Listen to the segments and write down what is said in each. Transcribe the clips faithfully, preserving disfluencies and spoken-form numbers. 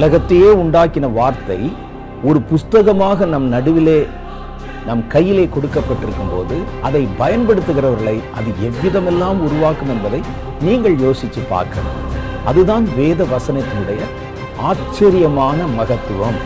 உலகத்தையே உண்டாக்கின வார்த்தை ஒரு புஸ்தகமாக நம் நடுவிலே நம் கையிலே கொடுக்கப்பட்டிருக்கும் போது அதை பயன்படுத்துகிறவர்களை அது எவ்விதமெல்லாம் உருவாக்கும் என்பதை நீங்கள் யோசித்து பார்க்கணும். அதுதான் வேத வசனத்தினுடைய ஆச்சரியமான மகத்துவம்.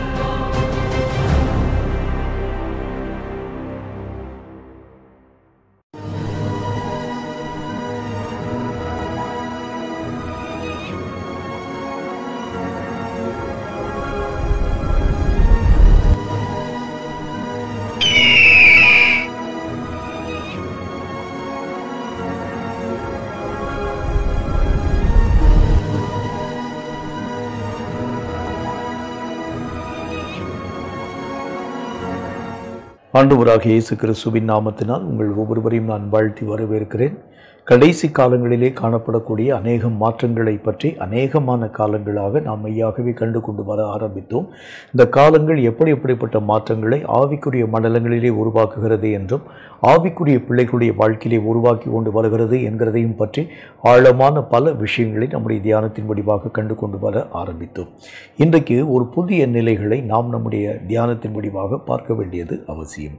ஆண்டவராகிய இயேசு கிறிஸ்துவின் நாமத்தினால் உங்கள் ஒவ்வொருவரையும் நான் வாழ்த்தி வரவேற்கிறேன். கடைசி காலங்களிலே காணப்படக்கூடிய அநேக மாற்றங்களை பற்றி அநேகமான காலங்களாக நாம் மையாகவே கண்டு கொண்டு வர ஆரம்பித்தோம். இந்த காலங்கள் எப்படி எப்படிப்பட்ட மாற்றங்களை ஆவிக்குரிய மண்டலங்களிலே உருவாக்குகிறது என்றும் ஆவிக்குரிய பிள்ளைகளுடைய வாழ்க்கையிலே உருவாக்கி கொண்டு வருகிறது என்கிறதையும் பற்றி ஆழமான பல விஷயங்களை நம்முடைய தியானத்தின் வடிவாக கண்டு கொண்டு வர ஆரம்பித்தோம். இன்றைக்கு ஒரு புதிய நிலைகளை நாம் நம்முடைய தியானத்தின் வடிவாக பார்க்க வேண்டியது அவசியம்.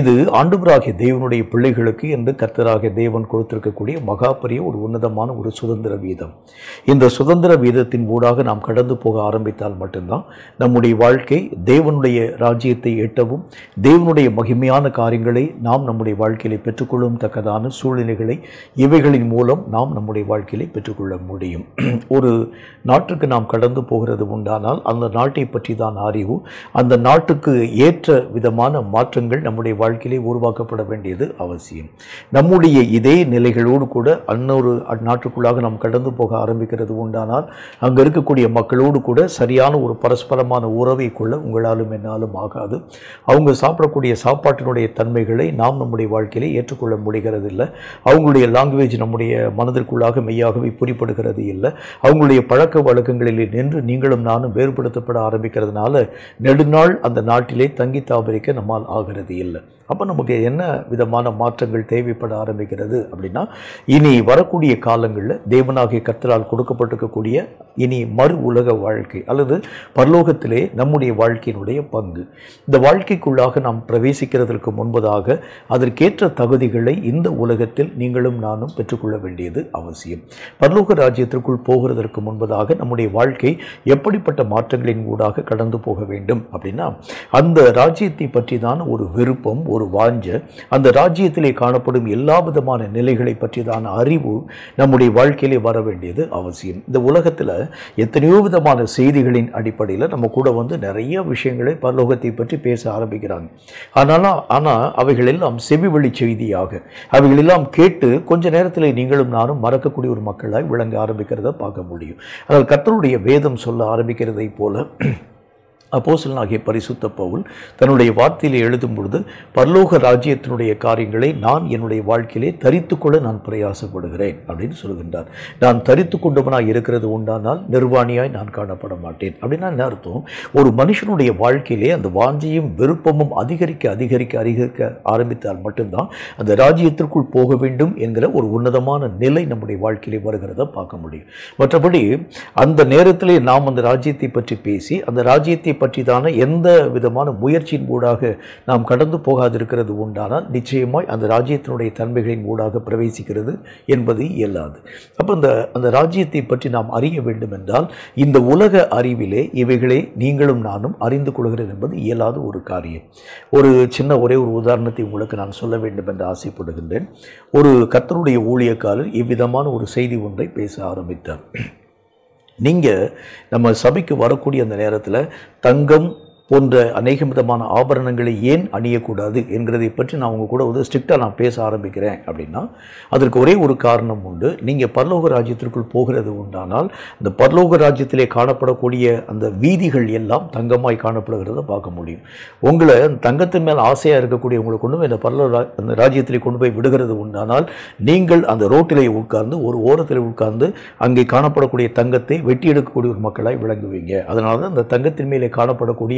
இது ஆண்டவராகிய தேவனுடைய பிள்ளைகளுக்கு என்று கர்த்தராகிய தேவன் கொடுத்திருக்கக்கூடிய மகா பெரிய ஒரு உன்னதமான ஒரு சுதந்திர வீதம். இந்த சுதந்திர வீதத்தின் ஊடாக நாம் கடந்து போக ஆரம்பித்தால் மட்டும்தான் நம்முடைய வாழ்க்கை தேவனுடைய ராஜ்யத்தை எட்டவும் தேவனுடைய மகிமையான காரியங்களை நாம் நம்முடைய வாழ்க்கையிலே பெற்றுக்கொள்ளும் தக்கதான சூழ்நிலைகளை இவைகளின் மூலம் நாம் நம்முடைய வாழ்க்கையிலே பெற்றுக்கொள்ள முடியும். ஒரு நாட்டுக்கு நாம் கடந்து போகிறது உண்டானால் அந்த நாட்டை பற்றி தான் அறிவு. அந்த நாட்டுக்கு ஏற்ற விதமான மாற்றங்கள் நம்முடைய வாழ்க்கையிலே உருவாக்கப்பட வேண்டியது அவசியம். நம்முடைய இதே நிலைகளோடு கூட அன்னொரு நாட்டுக்குள்ளாக நாம் கடந்து போக ஆரம்பிக்கிறது உண்டானால் அங்கே இருக்கக்கூடிய மக்களோடு கூட சரியான ஒரு பரஸ்பரமான உறவை கொள்ள உங்களாலும் என்னாலும் ஆகாது. அவங்க சாப்பிடக்கூடிய சாப்பாட்டினுடைய தன்மைகளை நாம் நம்முடைய வாழ்க்கையிலே ஏற்றுக்கொள்ள முடிகிறது இல்லை. அவங்களுடைய லாங்குவேஜ் நம்முடைய மனதிற்குள்ளாக மெய்யாகவே புரிப்படுகிறது இல்லை. அவங்களுடைய பழக்க வழக்கங்களில் நின்று நீங்களும் நானும் வேறுபடுத்தப்பட ஆரம்பிக்கிறதுனால நெடுநாள் அந்த நாட்டிலே தங்கி தாபரிக்க நம்மால் ஆகிறது இல்லை. அப்போ நமக்கு என்ன விதமான மாற்றங்கள் தேவைப்பட ஆரம்பிக்கிறது அப்படின்னா, இனி வரக்கூடிய காலங்களில் தேவனாகிய கர்த்தரால் கொடுக்கப்பட்டிருக்கக்கூடிய இனி மறு உலக வாழ்க்கை அல்லது பரலோகத்திலே நம்முடைய வாழ்க்கையினுடைய பங்கு, இந்த வாழ்க்கைக்குள்ளாக நாம் பிரவேசிக்கிறதற்கு முன்பதாக அதற்கேற்ற தகுதிகளை இந்த உலகத்தில் நீங்களும் நானும் பெற்றுக்கொள்ள வேண்டியது அவசியம். பரலோக ராஜ்யத்திற்குள் போகிறதற்கு முன்பதாக நம்முடைய வாழ்க்கை எப்படிப்பட்ட மாற்றங்களின் ஊடாக கடந்து போக வேண்டும் அப்படின்னா, அந்த ராஜ்யத்தை பற்றிதான ஒரு விருப்பம், ஒரு வாஞ்ச, அந்த ராஜ்யத்திலே காணப்படும் எல்லா விதமான நிலைகளை பற்றிதான அறிவு நம்முடைய வாழ்க்கையிலே வர வேண்டியது அவசியம். இந்த உலகத்தில் எத்தனையோ விதமான செய்திகளின் அடிப்படையில் நம்ம கூட வந்து நிறைய விஷயங்களை பரலோகத்தை பற்றி பேச ஆரம்பிக்கிறாங்க. ஆனாலும் ஆனால் அவைகள் எல்லாம் செவிவழி செய்தியாக அவைகளெல்லாம் கேட்டு கொஞ்ச நேரத்தில் நீங்களும் நானும் மறக்கக்கூடிய ஒரு மக்களாய் விளங்க ஆரம்பிக்கிறத பார்க்க முடியும். அதாவது கர்த்தருடைய வேதம் சொல்ல ஆரம்பிக்கிறதை போல அப்போஸ்தலனாகிய பரிசுத்த பவுல் தன்னுடைய வார்த்தையிலே எழுதும் பொழுது பரலோக ராஜ்யத்தினுடைய காரியங்களை நான் என்னுடைய வாழ்க்கையிலே தரித்து கொள்ள நான் பிரயாசப்படுகிறேன் அப்படின்னு சொல்கின்றார். நான் தரித்து கொண்டவனாக இருக்கிறது உண்டானால் நிர்வாணியாய் நான் காணப்பட மாட்டேன் அப்படின்னா என்ன அர்த்தம்? ஒரு மனுஷனுடைய வாழ்க்கையிலே அந்த வாஞ்சியும் விருப்பமும் அதிகரிக்க அதிகரிக்க அதிகரிக்க ஆரம்பித்தால் மட்டும்தான் அந்த ராஜ்யத்திற்குள் போக வேண்டும் என்கிற ஒரு உன்னதமான நிலை நம்முடைய வாழ்க்கையிலே வருகிறத பார்க்க முடியும். மற்றபடி அந்த நேரத்திலே நாம் அந்த ராஜ்யத்தை பற்றி பேசி அந்த ராஜ்யத்தை பற்றிதான எந்த விதமான முயற்சியின் ஊடாக நாம் கடந்து போகாதிருக்கிறது உண்டானால் நிச்சயமாய் அந்த ராஜ்யத்தினுடைய தன்மைகளின் ஊடாக பிரவேசிக்கிறது என்பது இயலாது. அப்போ அந்த அந்த ராஜ்யத்தை பற்றி நாம் அறிய வேண்டும் என்றால் இந்த உலக அறிவிலே இவைகளை நீங்களும் நானும் அறிந்து கொள்கிறது என்பது இயலாத ஒரு காரியம். ஒரு சின்ன ஒரே ஒரு உதாரணத்தை உங்களுக்கு நான் சொல்ல வேண்டும் என்று ஆசைப்படுகின்றேன். ஒரு கர்த்தருடைய ஊழியக்காரர் இவ்விதமான ஒரு செய்தி ஒன்றை பேச ஆரம்பித்தார். நீங்கள் நம்ம சபைக்கு வரக்கூடிய அந்த நேரத்தில் தங்கம், போன்ற அநேக விதமான ஆபரணங்களை ஏன் அணியக்கூடாது என்கிறதை பற்றி நான் உங்கள் கூட வந்து ஸ்ட்ரிக்டாக நான் பேச ஆரம்பிக்கிறேன் அப்படின்னா அதற்கு ஒரே ஒரு காரணம் உண்டு. நீங்கள் பரலோக ராஜ்யத்திற்குள் போகிறது உண்டானால் இந்த பரலோக ராஜ்யத்திலே காணப்படக்கூடிய அந்த வீதிகள் எல்லாம் தங்கமாய் காணப்படுகிறத பார்க்க முடியும். உங்களை தங்கத்தின் மேல் ஆசையாக இருக்கக்கூடிய உங்களை கொண்டு போய் இந்த பரலோக அந்த ராஜ்யத்திலே கொண்டு போய் விடுகிறது உண்டானால் நீங்கள் அந்த ரோட்டிலே உட்கார்ந்து ஒரு ஓரத்தில் உட்கார்ந்து அங்கே காணப்படக்கூடிய தங்கத்தை வெட்டி எடுக்கக்கூடிய ஒரு மக்களாய் விளங்குவீங்க. அதனால தான் அந்த தங்கத்தின் மேலே காணப்படக்கூடிய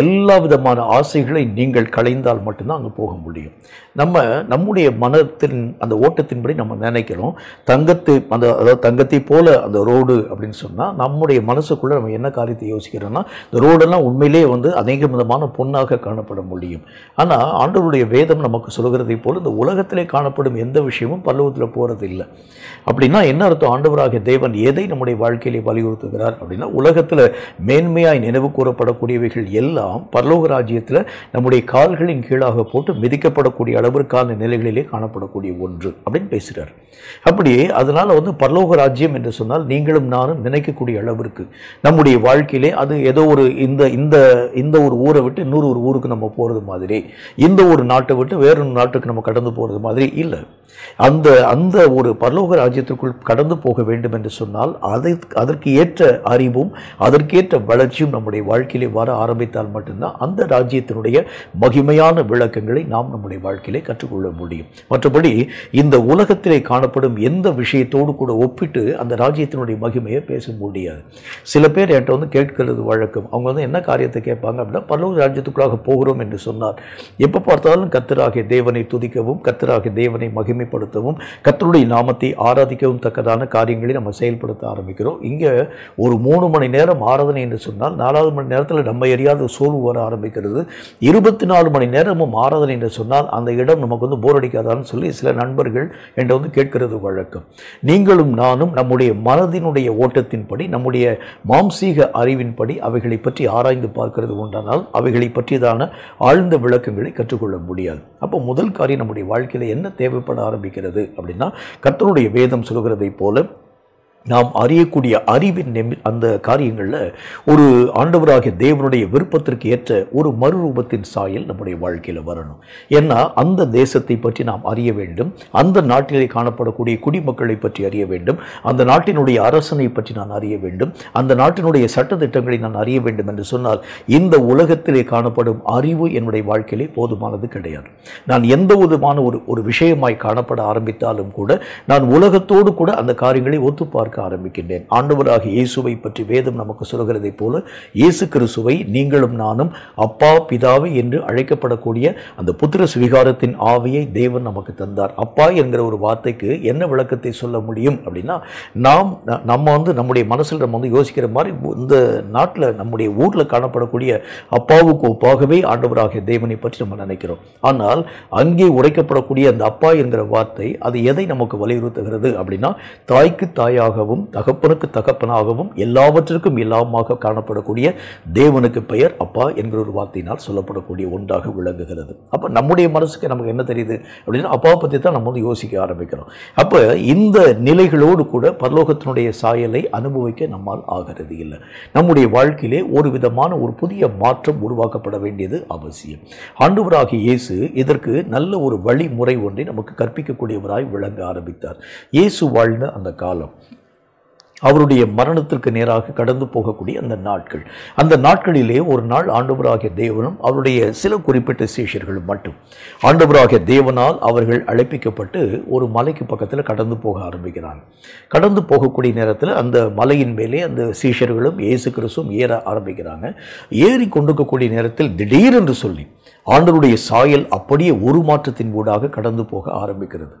எல்லா விதமான ஆசைகளை நீங்கள் களைந்தால் மட்டும்தான் அங்கே போக முடியும். நம்ம நம்முடைய மனத்தின் அந்த ஓட்டத்தின்படி நம்ம நினைக்கிறோம் தங்கத்தை அந்த அதாவது தங்கத்தை போல அந்த ரோடு அப்படின்னு சொன்னால் நம்முடைய மனசுக்குள்ளே நம்ம என்ன காரியத்தை யோசிக்கிறோன்னா இந்த ரோடெல்லாம் உண்மையிலே வந்து அநேக விதமான பொன்னாக காணப்பட முடியும். ஆனால் ஆண்டவருடைய வேதம் நமக்கு சொல்கிறதை போல் இந்த உலகத்திலே காணப்படும் எந்த விஷயமும் பல்லவத்தில் போகிறது இல்லை. அப்படின்னா என்ன அர்த்தம்? ஆண்டவராகிய தேவன் எதை நம்முடைய வாழ்க்கையிலே வலியுறுத்துகிறார் அப்படின்னா உலகத்தில் மேன்மையாய் நினைவு கூறப்படக்கூடியவைகள் எல்லாம் பரலோக ராஜ்யத்தில் நம்முடைய கால்களின் கீழாக போட்டு மிதிக்கப்படக்கூடிய அளவிற்கான நிலைகளிலே காணப்படக்கூடிய ஒன்று அப்படின்னு பேசுகிறார். அப்படியே அதனால் வந்து பரலோக ராஜ்யம் என்று சொன்னால் நீங்களும் நானும் நினைக்கக்கூடிய அளவிற்கு நம்முடைய வாழ்க்கையிலே அது ஏதோ ஒரு இந்த இந்த இந்த ஒரு ஊரை விட்டு இன்னொரு ஒரு ஊருக்கு நம்ம போகிறது மாதிரி, இந்த ஒரு நாட்டை விட்டு வேறொரு நாட்டுக்கு நம்ம கடந்து போகிறது மாதிரி இல்லை. அந்த அந்த ஒரு பரலோக ராஜ்யத்திற்குள் கடந்து போக வேண்டும் என்று சொன்னால் அதை அதற்கு ஏற்ற அறிவும் அதற்கேற்ற வளர்ச்சியும் நம்முடைய வாழ்க்கையிலே வர ஆரம்பித்து மட்டும்தான் அந்த ராஜ்யத்தினுடைய மகிமையான விளக்கங்களை நாம் நம்முடைய வாழ்க்கையிலே கற்றுக்கொள்ள முடியும். மற்றபடி இந்த உலகத்திலே காணப்படும் எந்த விஷயத்தோடு கூட ஒப்பிட்டு அந்த ராஜ்யத்தினுடைய மகிமையை பேச முடியாது. சில பேர் என்கிட்ட வந்து கேட்கிறது வழக்கம். அவங்க வந்து என்ன காரியத்தை கேட்பாங்க அப்படின்னா பரலோக ராஜ்யத்துக்குள்ளாக போகிறோம் என்று சொன்னார், எப்போ பார்த்தாலும் கர்த்தராகிய தேவனை துதிக்கவும் கர்த்தராகிய தேவனை மகிமைப்படுத்தவும் கர்த்தருடைய நாமத்தை ஆராதிக்கவும் தக்கதான காரியங்களை நம்ம செயல்படுத்த ஆரம்பிக்கிறோம். இங்கே ஒரு மூணு மணி நேரம் ஆராதனை என்று சொன்னால் நாலாவது மணி நேரத்தில் நம்ம எரியாத சோர்வு வர ஆரம்பிக்கிறது. இருபத்தி நாலு மணி நேரமும் ஆராதனை என்று சொன்னால் அந்த இடம் நமக்கு வந்து போர் அடிக்காதான்னு சொல்லி சில நண்பர்கள் என்ற வந்து கேட்கிறது வழக்கம். நீங்களும் நானும் நம்முடைய மனதினுடைய ஓட்டத்தின்படி நம்முடைய மாம்சீக அறிவின்படி அவைகளை பற்றி ஆராய்ந்து பார்க்கிறது உண்டானால் அவைகளை பற்றியதான ஆழ்ந்த விளக்கங்களை கற்றுக்கொள்ள முடியாது. அப்போ முதல் காரியம் நம்முடைய வாழ்க்கையில் என்ன தேவைப்பட ஆரம்பிக்கிறது அப்படின்னா கர்த்தருடைய வேதம் சொல்கிறதை போல நாம் அறியக்கூடிய அறிவின் நெம்மி அந்த காரியங்களில் ஒரு ஆண்டவராகிய தேவனுடைய விருப்பத்திற்கு ஏற்ற ஒரு மறுரூபத்தின் சாயல் நம்முடைய வாழ்க்கையில் வரணும். ஏன்னா அந்த தேசத்தை பற்றி நாம் அறிய வேண்டும், அந்த நாட்டிலே காணப்படக்கூடிய குடிமக்களை பற்றி அறிய வேண்டும், அந்த நாட்டினுடைய அரசனை பற்றி நான் அறிய வேண்டும், அந்த நாட்டினுடைய சட்டத்திட்டங்களை நான் அறிய வேண்டும் என்று சொன்னால் இந்த உலகத்திலே காணப்படும் அறிவு என்னுடைய வாழ்க்கையிலே போதுமானது கிடையாது. நான் எந்த விதமான ஒரு ஒரு விஷயமாய் காணப்பட ஆரம்பித்தாலும் கூட நான் உலகத்தோடு கூட அந்த காரியங்களை ஒத்து பார்க்க ஆரம்பிக்கின்றேன். ஆண்டவராகிய இயேசுவை பற்றி வேதம் நமக்கு சொல்கிறதை போல இயேசு கிறிஸ்துவை நீங்களும் நானும் அப்பா பிதாவை என்று அழைக்கப்படக்கூடிய அந்த புத்திர சுவிகாரத்தின் ஆவியை தேவன் நமக்கு தந்தார். அப்பா என்கிற ஒரு வார்த்தைக்கு என்ன விளக்கத்தை சொல்ல முடியும் அப்படின்னா நாம் நம்ம வந்து நம்முடைய மனசில் நம்ம வந்து யோசிக்கிற மாதிரி இந்த நாட்டில் நம்முடைய ஊரில் காணப்படக்கூடிய அப்பாவுக்கு ஒப்பாகவே ஆண்டவராகிய தேவனை பற்றி நம்ம நினைக்கிறோம். ஆனால் அங்கே உரைக்கப்படக்கூடிய அந்த அப்பா என்கிற வார்த்தை அது எதை நமக்கு வலியுறுத்துகிறது அப்படின்னா தாய்க்கு தாயாக தகப்பனுக்கு தகப்பனாகவும் எல்லாவற்றிற்கும் எல்லாமாக காணப்படக்கூடிய தேவனுக்கு பெயர் அப்பா என்கிற ஒரு வார்த்தையினால் சொல்லப்படக்கூடிய ஒன்றாக விளங்குகிறது. அப்போ நம்முடைய மனசுக்கு நமக்கு என்ன தெரியுது அப்படின்னா அப்பாவை பற்றி தான் நம்ம வந்து யோசிக்க ஆரம்பிக்கிறோம். அப்போ இந்த நிலைகளோடு கூட பரலோகத்தினுடைய சாயலை அனுபவிக்க நம்மால் ஆகிறது இல்லை. நம்முடைய வாழ்க்கையிலே ஒரு விதமான ஒரு புதிய மாற்றம் உருவாக்கப்பட வேண்டியது அவசியம். ஆண்டவராகிய இயேசு இதற்கு நல்ல ஒரு வழிமுறை ஒன்றை நமக்கு கற்பிக்கக்கூடியவராய் விளங்க ஆரம்பித்தார். இயேசு வாழ்ந்த அந்த காலம் அவருடைய மரணத்திற்கு நேராக கடந்து போகக்கூடிய அந்த நாட்கள் அந்த நாட்களிலே ஒரு நாள் ஆண்டவராகிய தேவனும் அவருடைய சில குறிப்பிட்ட சீஷர்களும் மட்டும் ஆண்டவராகிய தேவனால் அவர்கள் அழைப்பிக்கப்பட்டு ஒரு மலைக்கு பக்கத்தில் கடந்து போக ஆரம்பிக்கிறாங்க. கடந்து போகக்கூடிய நேரத்தில் அந்த மலையின் மேலே அந்த சீஷர்களும் இயேசு கிறிஸ்துவும் ஏற ஆரம்பிக்கிறாங்க. ஏறி கொண்டிருக்கக்கூடிய நேரத்தில் திடீரென்று சொல்லி ஆண்டவருடைய சாயல் அப்படியே ஒரு மாற்றத்தின் ஊடாக கடந்து போக ஆரம்பிக்கிறது.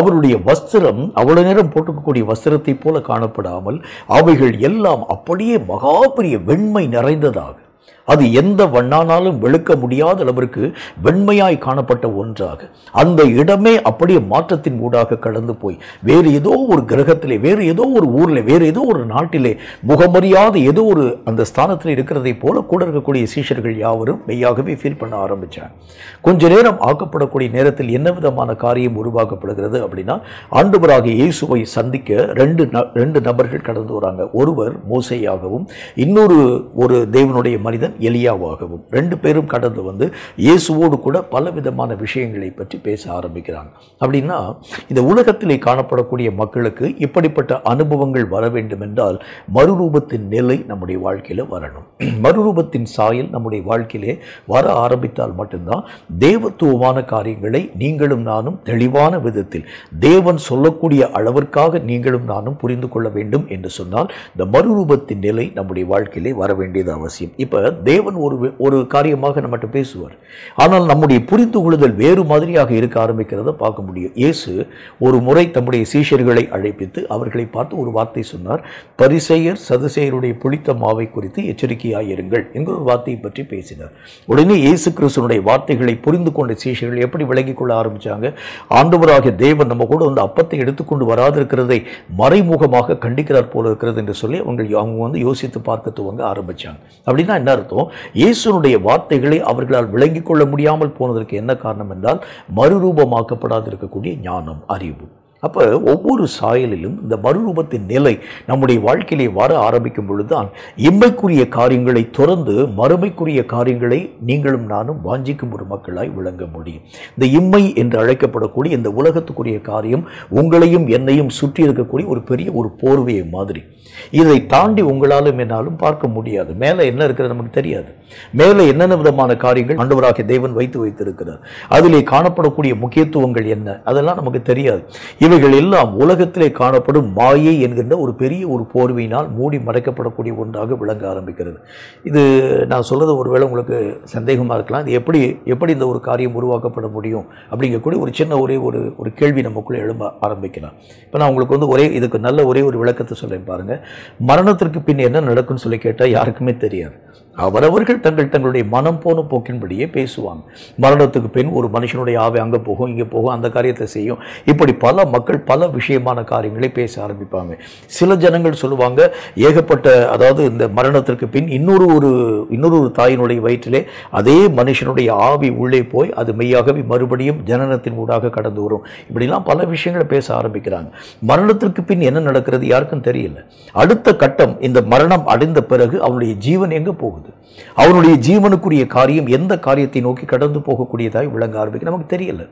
அவருடைய வஸ்திரம் அவ்வளவு நேரம் போட்டுக்கக்கூடிய வஸ்திரத்தை போல காணப்படாமல் அவைகள் எல்லாம் அப்படியே மகா பெரிய வெண்மை நிறைந்ததாக அது எந்த வண்ணானாலும் வெளுக்க முடியாத அளவிற்கு வெண்மையாய் காணப்பட்ட ஒன்றாக அந்த இடமே அப்படியே மாற்றத்தின் ஊடாக கடந்து போய் வேறு ஏதோ ஒரு கிரகத்திலே வேறு ஏதோ ஒரு ஊரில் வேறு ஏதோ ஒரு நாட்டிலே முகமறியாத ஏதோ ஒரு அந்த ஸ்தானத்தில் இருக்கிறதை போல கூட இருக்கக்கூடிய சீஷர்கள் யாவரும் மெய்யாகவே ஃபீல் பண்ண ஆரம்பித்தாங்க. கொஞ்ச நேரம் ஆக்கப்படக்கூடிய நேரத்தில் என்ன விதமான காரியம் உருவாக்கப்படுகிறது அப்படின்னா ஆண்டவராகிய இயேசுவை சந்திக்க ரெண்டு ரெண்டு நபர்கள் கடந்து வராங்க. ஒருவர் மோசேயாகவும் இன்னொரு ஒரு தேவனுடைய மனிதன் எலியாவாகவும் ரெண்டு பேரும் கடந்து வந்து இயேசுவோடு கூட பலவிதமான விஷயங்களை பற்றி பேச ஆரம்பிக்கிறாங்க. அப்படின்னா இந்த உலகத்திலே காணப்படக்கூடிய மக்களுக்கு இப்படிப்பட்ட அனுபவங்கள் வர வேண்டும் என்றால் மறுரூபத்தின் நிலை நம்முடைய வாழ்க்கையில் வரணும். மறுரூபத்தின் சாயல் நம்முடைய வாழ்க்கையிலே வர ஆரம்பித்தால் மட்டும்தான் தேவத்துவமான காரியங்களை நீங்களும் நானும் தெளிவான விதத்தில் தேவன் சொல்லக்கூடிய அளவிற்காக நீங்களும் நானும் புரிந்து கொள்ள வேண்டும் என்று சொன்னால் இந்த மறுரூபத்தின் நிலை நம்முடைய வாழ்க்கையிலே வர வேண்டியது அவசியம். இப்போ தேவன் ஒரு ஒரு காரியமாக நம்மகிட்ட பேசுவார், ஆனால் நம்முடைய புரிந்து கொள்ளுதல் வேறு மாதிரியாக இருக்க ஆரம்பிக்கிறத பார்க்க முடியும். இயேசு ஒரு முறை தம்முடைய சீஷர்களை அழைப்பித்து அவர்களை பார்த்து ஒரு வார்த்தை சொன்னார். பரிசேயர் சதுசேயருடைய புளித்த மாவை குறித்து எச்சரிக்கையாயிருங்கள் என்கிற ஒரு வார்த்தையை பற்றி பேசினார். உடனே இயேசு கிறிஸ்துவனுடைய வார்த்தைகளை புரிந்து கொண்ட சீஷர்கள் எப்படி விளங்கிக் கொள்ள ஆரம்பித்தாங்க? ஆண்டவராகிய தேவன் நம்ம கூட வந்து அப்பத்தை எடுத்துக்கொண்டு வராதிருக்கிறதை மறைமுகமாக கண்டிக்கிறார் போல இருக்கிறது என்று சொல்லி அவங்க அவங்க வந்து யோசித்து பார்க்க துவங்க ஆரம்பித்தாங்க. அப்படின்னா என்ன அர்த்தம்? இயேசுனுடைய வார்த்தைகளை அவர்களால் விளங்கிக் கொள்ள முடியாமல் போனதற்கு என்ன காரணம் என்றால் மறுரூபமாக்கப்படாதிருக்கக்கூடிய ஞானம், அறிவு. அப்போ ஒவ்வொரு சாயலிலும் இந்த மறுரூபத்தின் நிலை நம்முடைய வாழ்க்கையிலே வர ஆரம்பிக்கும் பொழுதுதான் இம்மைக்குரிய காரியங்களை துறந்து மறுமைக்குரிய காரியங்களை நீங்களும் நானும் வாஞ்சிக்கும் ஒரு மக்களாய் விளங்க முடியும். இந்த இம்மை என்று அழைக்கப்படக்கூடிய இந்த உலகத்துக்குரிய காரியம் உங்களையும் என்னையும் சுற்றி இருக்கக்கூடிய ஒரு பெரிய ஒரு போர்வையை மாதிரி. இதை தாண்டி உங்களாலும் என்னாலும் பார்க்க முடியாது. மேலே என்ன இருக்கிறது நமக்கு தெரியாது. மேலே என்னென்ன விதமான காரியங்கள் ஆண்டவராகிய தேவன் வைத்து வைத்திருக்கிறார், அதிலே காணப்படக்கூடிய முக்கியத்துவங்கள் என்ன, அதெல்லாம் நமக்கு தெரியாது. இவைகள் எல்லாம் உலகத்திலே காணப்படும் மாயை என்கின்ற ஒரு பெரிய ஒரு போர்வையினால் மூடி மறைக்கப்படக்கூடிய ஒன்றாக விளங்க ஆரம்பிக்கிறது. இது நான் சொல்கிறது ஒருவேளை உங்களுக்கு சந்தேகமாக இருக்கலாம். இது எப்படி எப்படி இந்த ஒரு காரியம் உருவாக்கப்பட முடியும் அப்படிங்கக்கூடிய ஒரு சின்ன ஒரே ஒரு ஒரு கேள்வி நமக்குள்ளே எழும்ப ஆரம்பிக்கலாம். இப்போ நான் உங்களுக்கு வந்து ஒரே இதுக்கு நல்ல ஒரே ஒரு விளக்கத்தை சொல்லேன் பாருங்கள். மரணத்திற்கு பின் என்ன நடக்கும்னு சொல்லி கேட்டால் யாருக்குமே தெரியாது. அவரவர்கள் தங்கள் தங்களுடைய மனம் போன போக்கின்படியே பேசுவாங்க. மரணத்துக்கு பின் ஒரு மனுஷனுடைய ஆவை அங்கே போகும், இங்கே போகும், அந்த காரியத்தை செய்யும், இப்படி பல மக்கள் பல விஷயமான காரியங்களை பேச ஆரம்பிப்பாங்க. சில ஜனங்கள் சொல்லுவாங்க ஏகப்பட்ட, அதாவது இந்த மரணத்திற்கு பின் இன்னொரு ஒரு இன்னொரு ஒரு தாயினுடைய வயிற்றிலே அதே மனுஷனுடைய ஆவி உள்ளே போய் அது மெய்யாகவே மறுபடியும் ஜனனத்தின் ஊடாக கடந்து வரும், இப்படிலாம் பல விஷயங்களை பேச ஆரம்பிக்கிறாங்க. மரணத்திற்கு பின் என்ன நடக்கிறது யாருக்கும் தெரியல. அடுத்த கட்டம் இந்த மரணம் அடைந்த பிறகு அவனுடைய ஜீவன் எங்கே போகுது, அவனுடைய ஜீவனுக்குரிய காரியம் எந்த காரியத்தை நோக்கி கடந்து போகக்கூடியதாய் விளங்க ஆரம்பிக்க நமக்கு தெரியல.